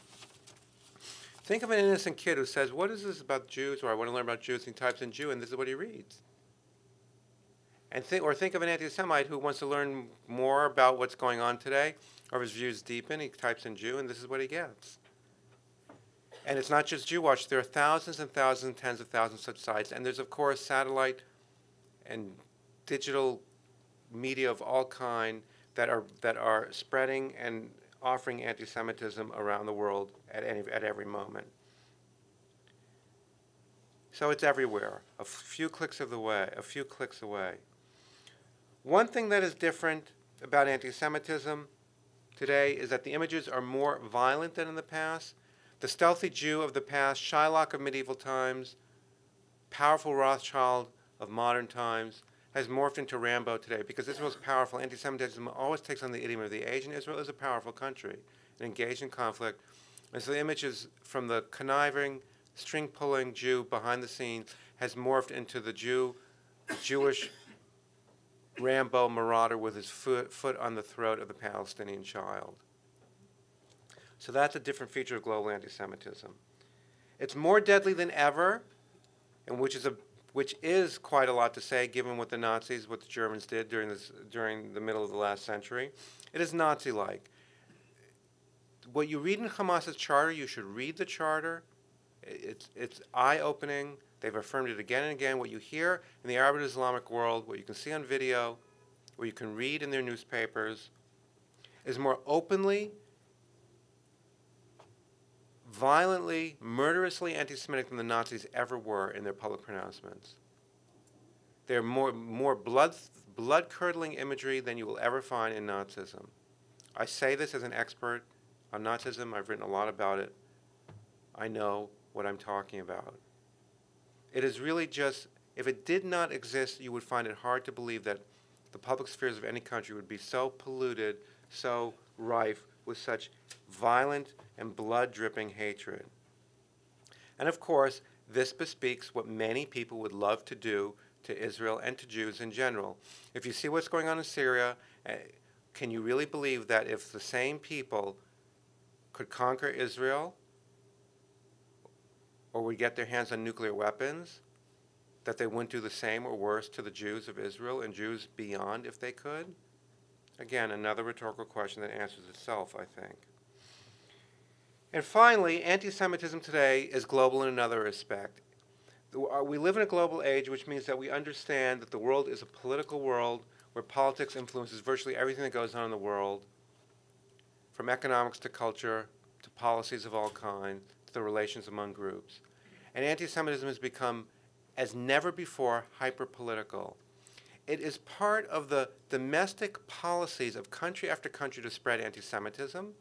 Think of an innocent kid who says, what is this about Jews, or I want to learn about Jews, and he types in Jew, and this is what he reads. And think of an anti-Semite who wants to learn more about what's going on today, or his views deepen, he types in Jew, and this is what he gets. And it's not just Jew Watch. There are thousands and thousands, tens of thousands of such sites. And there's, of course, satellite and digital media of all kind that are spreading and offering anti-Semitism around the world at every moment. So it's everywhere, a few clicks away. One thing that is different about anti-Semitism today is that the images are more violent than in the past. The stealthy Jew of the past, Shylock of medieval times, powerful Rothschild of modern times, has morphed into Rambo today because Israel's powerful. Anti-Semitism always takes on the idiom of the age, and Israel is a powerful country and engaged in conflict. And so the images from the conniving, string-pulling Jew behind the scenes has morphed into the Jewish Rambo marauder with his foot on the throat of the Palestinian child. So that's a different feature of global anti-Semitism. It's more deadly than ever, and which is quite a lot to say, given what the Nazis, what the Germans did during the middle of the last century. It is Nazi-like. What you read in Hamas's charter, you should read the charter. It's eye-opening. They've affirmed it again and again. What you hear in the Arab and Islamic world, what you can see on video, what you can read in their newspapers, is more openly, violently, murderously anti-Semitic than the Nazis ever were in their public pronouncements. They're more blood-curdling imagery than you will ever find in Nazism. I say this as an expert on Nazism. I've written a lot about it. I know what I'm talking about. It is really just, if it did not exist, you would find it hard to believe that the public spheres of any country would be so polluted, so rife with such violent and blood-dripping hatred. And of course, this bespeaks what many people would love to do to Israel and to Jews in general. If you see what's going on in Syria, can you really believe that if the same people could conquer Israel or would get their hands on nuclear weapons, that they wouldn't do the same or worse to the Jews of Israel and Jews beyond if they could? Again, another rhetorical question that answers itself, I think. And finally, anti-Semitism today is global in another respect. We live in a global age, which means that we understand that the world is a political world where politics influences virtually everything that goes on in the world, from economics to culture to policies of all kinds to the relations among groups. And anti-Semitism has become, as never before, hyper-political. It is part of the domestic policies of country after country to spread anti-Semitism,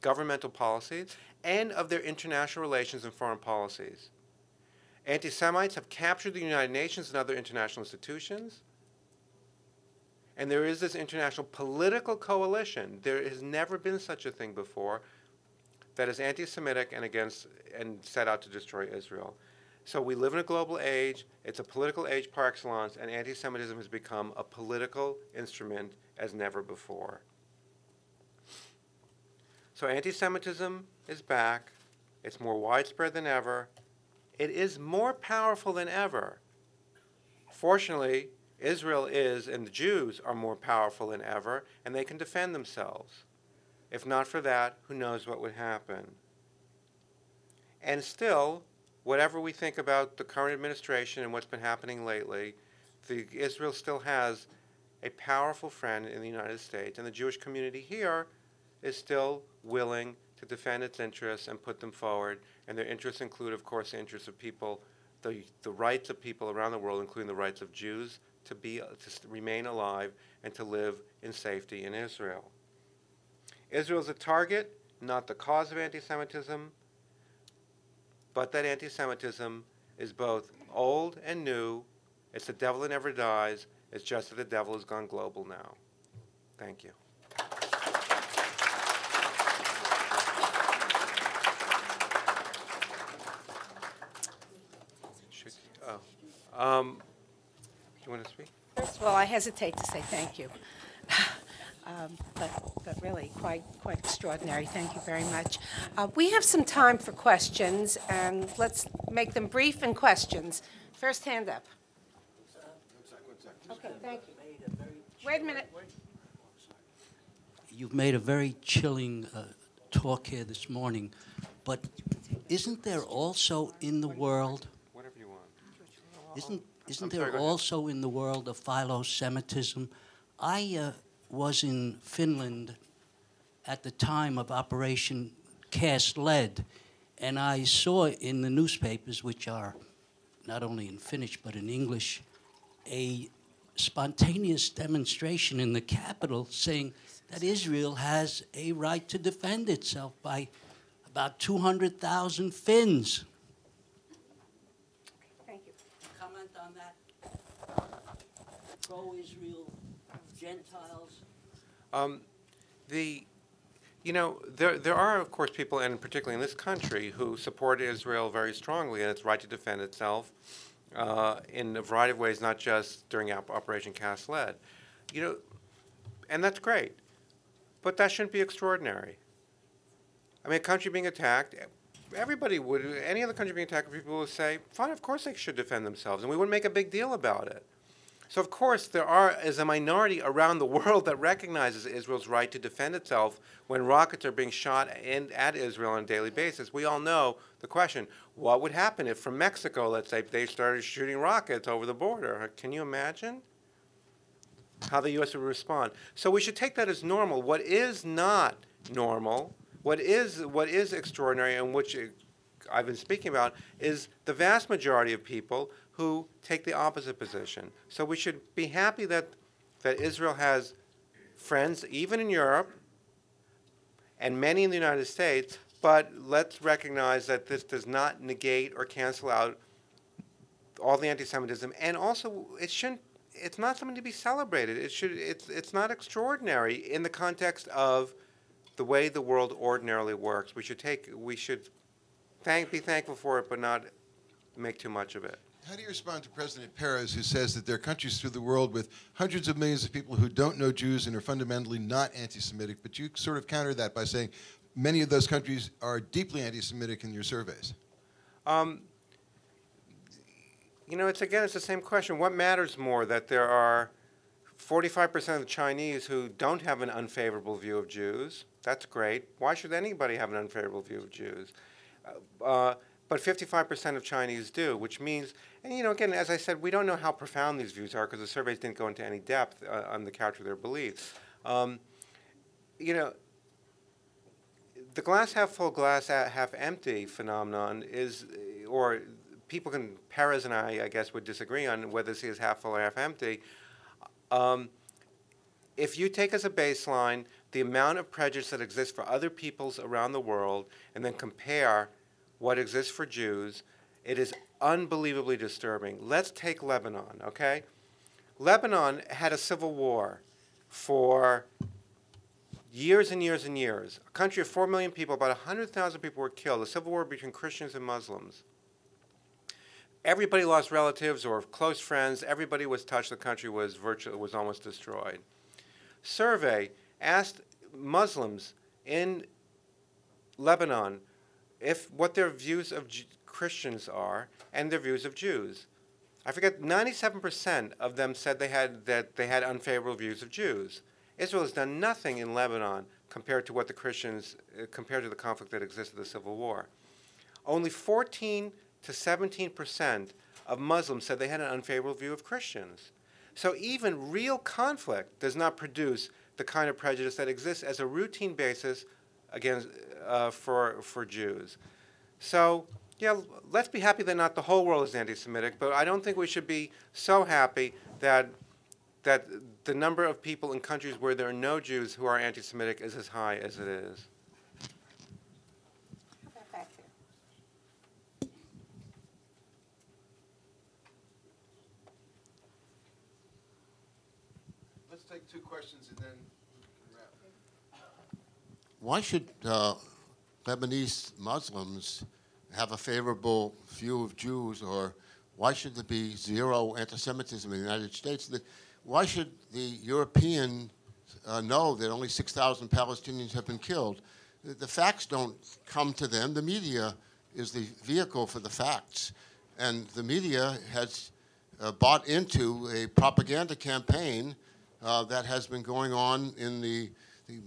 governmental policies, and of their international relations and foreign policies. Anti-Semites have captured the United Nations and other international institutions, and there is this international political coalition. There has never been such a thing before that is anti-Semitic and against and set out to destroy Israel. So we live in a global age. It's a political age par excellence, and anti-Semitism has become a political instrument as never before. So anti-Semitism is back. It's more widespread than ever. It is more powerful than ever. Fortunately, Israel is, and the Jews are more powerful than ever, and they can defend themselves. If not for that, who knows what would happen? And still, whatever we think about the current administration and what's been happening lately, Israel still has a powerful friend in the United States, and the Jewish community here is still willing to defend its interests and put them forward. And their interests include, of course, the interests of people, the rights of people around the world, including the rights of Jews to remain alive and to live in safety in Israel. Israel is a target, not the cause of anti-Semitism, but that anti-Semitism is both old and new. It's the devil that never dies. It's just that the devil has gone global now. Thank you. You want to speak? First of all, I hesitate to say thank you. But really, quite extraordinary. Thank you very much. We have some time for questions, and let's make them brief and questions. First hand up. Okay, thank you. Wait a minute. You've made a very chilling talk here this morning, but isn't there also in the world, whatever you want, isn't there also in the world of philo-Semitism? I was in Finland at the time of Operation Cast Lead, and I saw in the newspapers, which are not only in Finnish but in English, a spontaneous demonstration in the capital saying that Israel has a right to defend itself by about 200,000 Finns. Thank you. Comment on that? Pro-Israel, Gentiles. You know, there are, of course, people, and particularly in this country, who support Israel very strongly and its right to defend itself in a variety of ways, not just during Operation Cast Lead. You know, and that's great, but that shouldn't be extraordinary. I mean, a country being attacked, everybody would, any other country being attacked, people would say, fine, of course they should defend themselves, and we wouldn't make a big deal about it. So, of course, there are, as a minority around the world that recognizes Israel's right to defend itself when rockets are being shot at Israel on a daily basis. We all know the question, what would happen if from Mexico, let's say, they started shooting rockets over the border? Can you imagine how the U.S. would respond? So we should take that as normal. What is not normal, what is extraordinary, and which I've been speaking about, is the vast majority of people who take the opposite position. So we should be happy that Israel has friends, even in Europe, and many in the United States, but let's recognize that this does not negate or cancel out all the anti-Semitism. And also, it shouldn't, it's not something to be celebrated. It's not extraordinary in the context of the way the world ordinarily works. We should be thankful for it, but not make too much of it. How do you respond to President Peres, who says that there are countries through the world with hundreds of millions of people who don't know Jews and are fundamentally not anti-Semitic, but you sort of counter that by saying many of those countries are deeply anti-Semitic in your surveys? You know, it's the same question. What matters more, that there are 45% of the Chinese who don't have an unfavorable view of Jews? That's great. Why should anybody have an unfavorable view of Jews? But 55% of Chinese do, which means, and you know, again, as I said, we don't know how profound these views are because the surveys didn't go into any depth on the character of their beliefs. You know, the glass half full, glass half empty phenomenon is, or people can, Peres and I guess, would disagree on whether this is half full or half empty. If you take as a baseline the amount of prejudice that exists for other peoples around the world and then compare what exists for Jews, it is unbelievably disturbing. Let's take Lebanon, okay? Lebanon had a civil war for years and years and years. A country of 4 million people, about 100,000 people were killed, a civil war between Christians and Muslims. Everybody lost relatives or close friends. Everybody was touched. The country was almost destroyed. Survey asked Muslims in Lebanon if what their views of Christians are and their views of Jews. I forget, 97% of them said that they had unfavorable views of Jews. Israel has done nothing in Lebanon compared to what the Christians, compared to the conflict that existed in the Civil War. Only 14 to 17% of Muslims said they had an unfavorable view of Christians. So even real conflict does not produce the kind of prejudice that exists as a routine basis against, for Jews. So, yeah, let's be happy that not the whole world is anti-Semitic, but I don't think we should be so happy that the number of people in countries where there are no Jews who are anti-Semitic is as high as it is. Let's take two questions and then... Why should Lebanese Muslims have a favorable view of Jews, or why should there be zero anti-Semitism in the United States? Why should the European know that only 6,000 Palestinians have been killed? The facts don't come to them. The media is the vehicle for the facts. And the media has bought into a propaganda campaign that has been going on in the the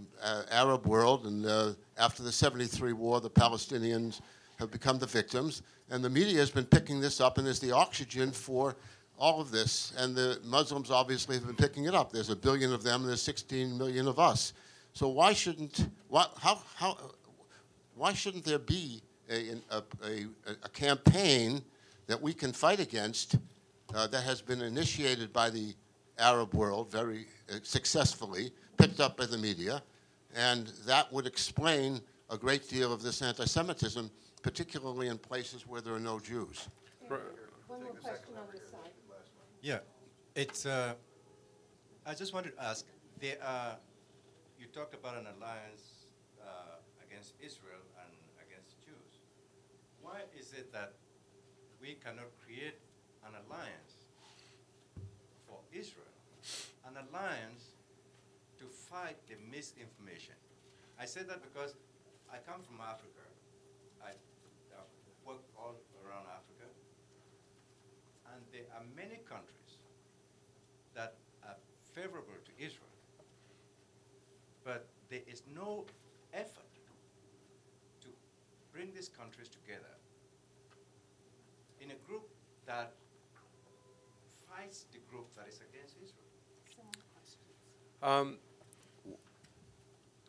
Arab world, and after the '73 war, the Palestinians have become the victims, and the media has been picking this up, and is the oxygen for all of this, and the Muslims obviously have been picking it up. There's 1 billion of them, and there's 16 million of us. So why shouldn't, why shouldn't there be a campaign that we can fight against that has been initiated by the Arab world very successfully, picked up by the media, and that would explain a great deal of this anti-Semitism, particularly in places where there are no Jews. One more question on this side. Yeah, it's, I just wanted to ask, you talked about an alliance against Israel and against Jews. Why is it that we cannot create an alliance for Israel, an alliance to fight the misinformation? I say that because I come from Africa. I work all around Africa. And there are many countries that are favorable to Israel. But there is no effort to bring these countries together in a group that fights the group that is against Israel.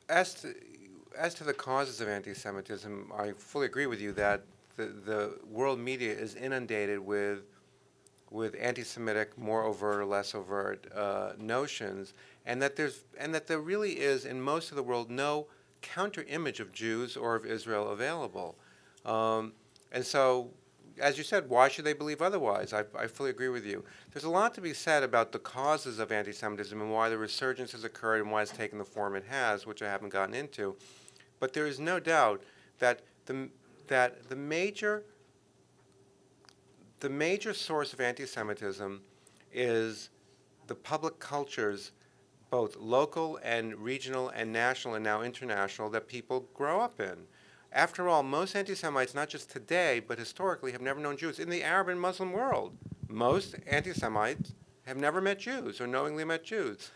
As to the causes of anti-Semitism, I fully agree with you that the world media is inundated with anti-Semitic, more overt or less overt notions, and that there really is in most of the world no counter image of Jews or of Israel available. And so, as you said, why should they believe otherwise? I fully agree with you. There's a lot to be said about the causes of anti-Semitism and why the resurgence has occurred and why it's taken the form it has, which I haven't gotten into. But there is no doubt that the major source of anti-Semitism is the public cultures, both local and regional and national and now international, that people grow up in. After all, most anti-Semites, not just today, but historically, have never known Jews. In the Arab and Muslim world, most anti-Semites have never met Jews or knowingly met Jews.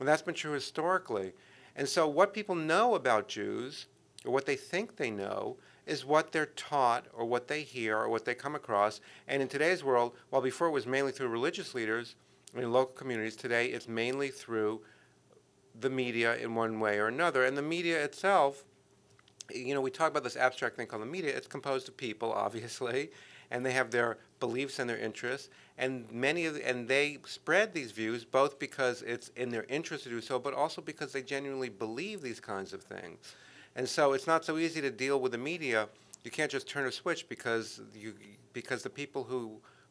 And that's been true historically. And so what people know about Jews, or what they think they know, is what they're taught or what they hear or what they come across. And in today's world, while before it was mainly through religious leaders in local communities, today it's mainly through the media in one way or another. And the media itself, you know, we talk about this abstract thing called the media. It's composed of people, obviously, and they have their beliefs and their interests, and they spread these views both because it's in their interest to do so, but also because they genuinely believe these kinds of things. And so it's not so easy to deal with the media. You can't just turn a switch because the people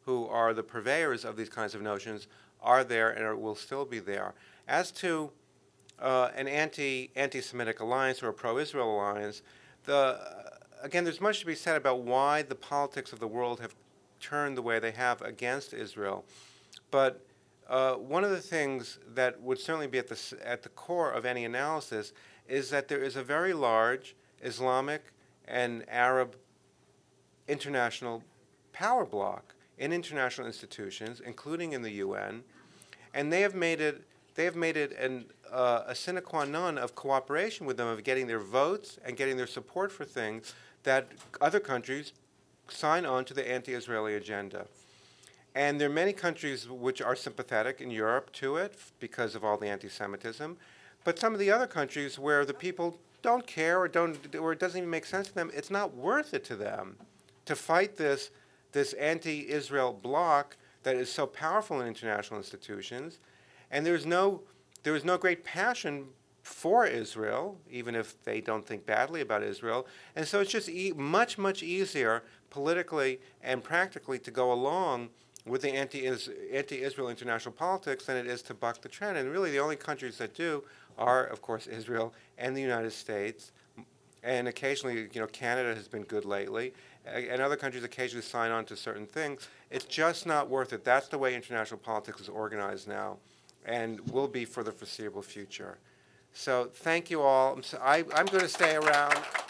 who are the purveyors of these kinds of notions are there and will still be there. As to an anti-Semitic alliance or a pro-Israel alliance, again, there's much to be said about why the politics of the world have turned the way they have against Israel. But one of the things that would certainly be at the core of any analysis is that there is a very large Islamic and Arab international power bloc in international institutions, including in the UN, and they have made it a sine qua non of cooperation with them, of getting their votes and getting their support for things that other countries sign on to the anti-Israeli agenda. And there are many countries which are sympathetic in Europe to it because of all the anti-Semitism, but some of the other countries where the people don't care or it doesn't even make sense to them, it's not worth it to them to fight this anti-Israel bloc that is so powerful in international institutions. And there is no great passion for Israel, even if they don't think badly about Israel. And so it's just much, much easier politically and practically to go along with the anti-Israel international politics than it is to buck the trend. And really the only countries that do are, of course, Israel and the United States. And occasionally, you know, Canada has been good lately. And other countries occasionally sign on to certain things. It's just not worth it. That's the way international politics is organized now, and will be for the foreseeable future. So thank you all. I'm going to stay around.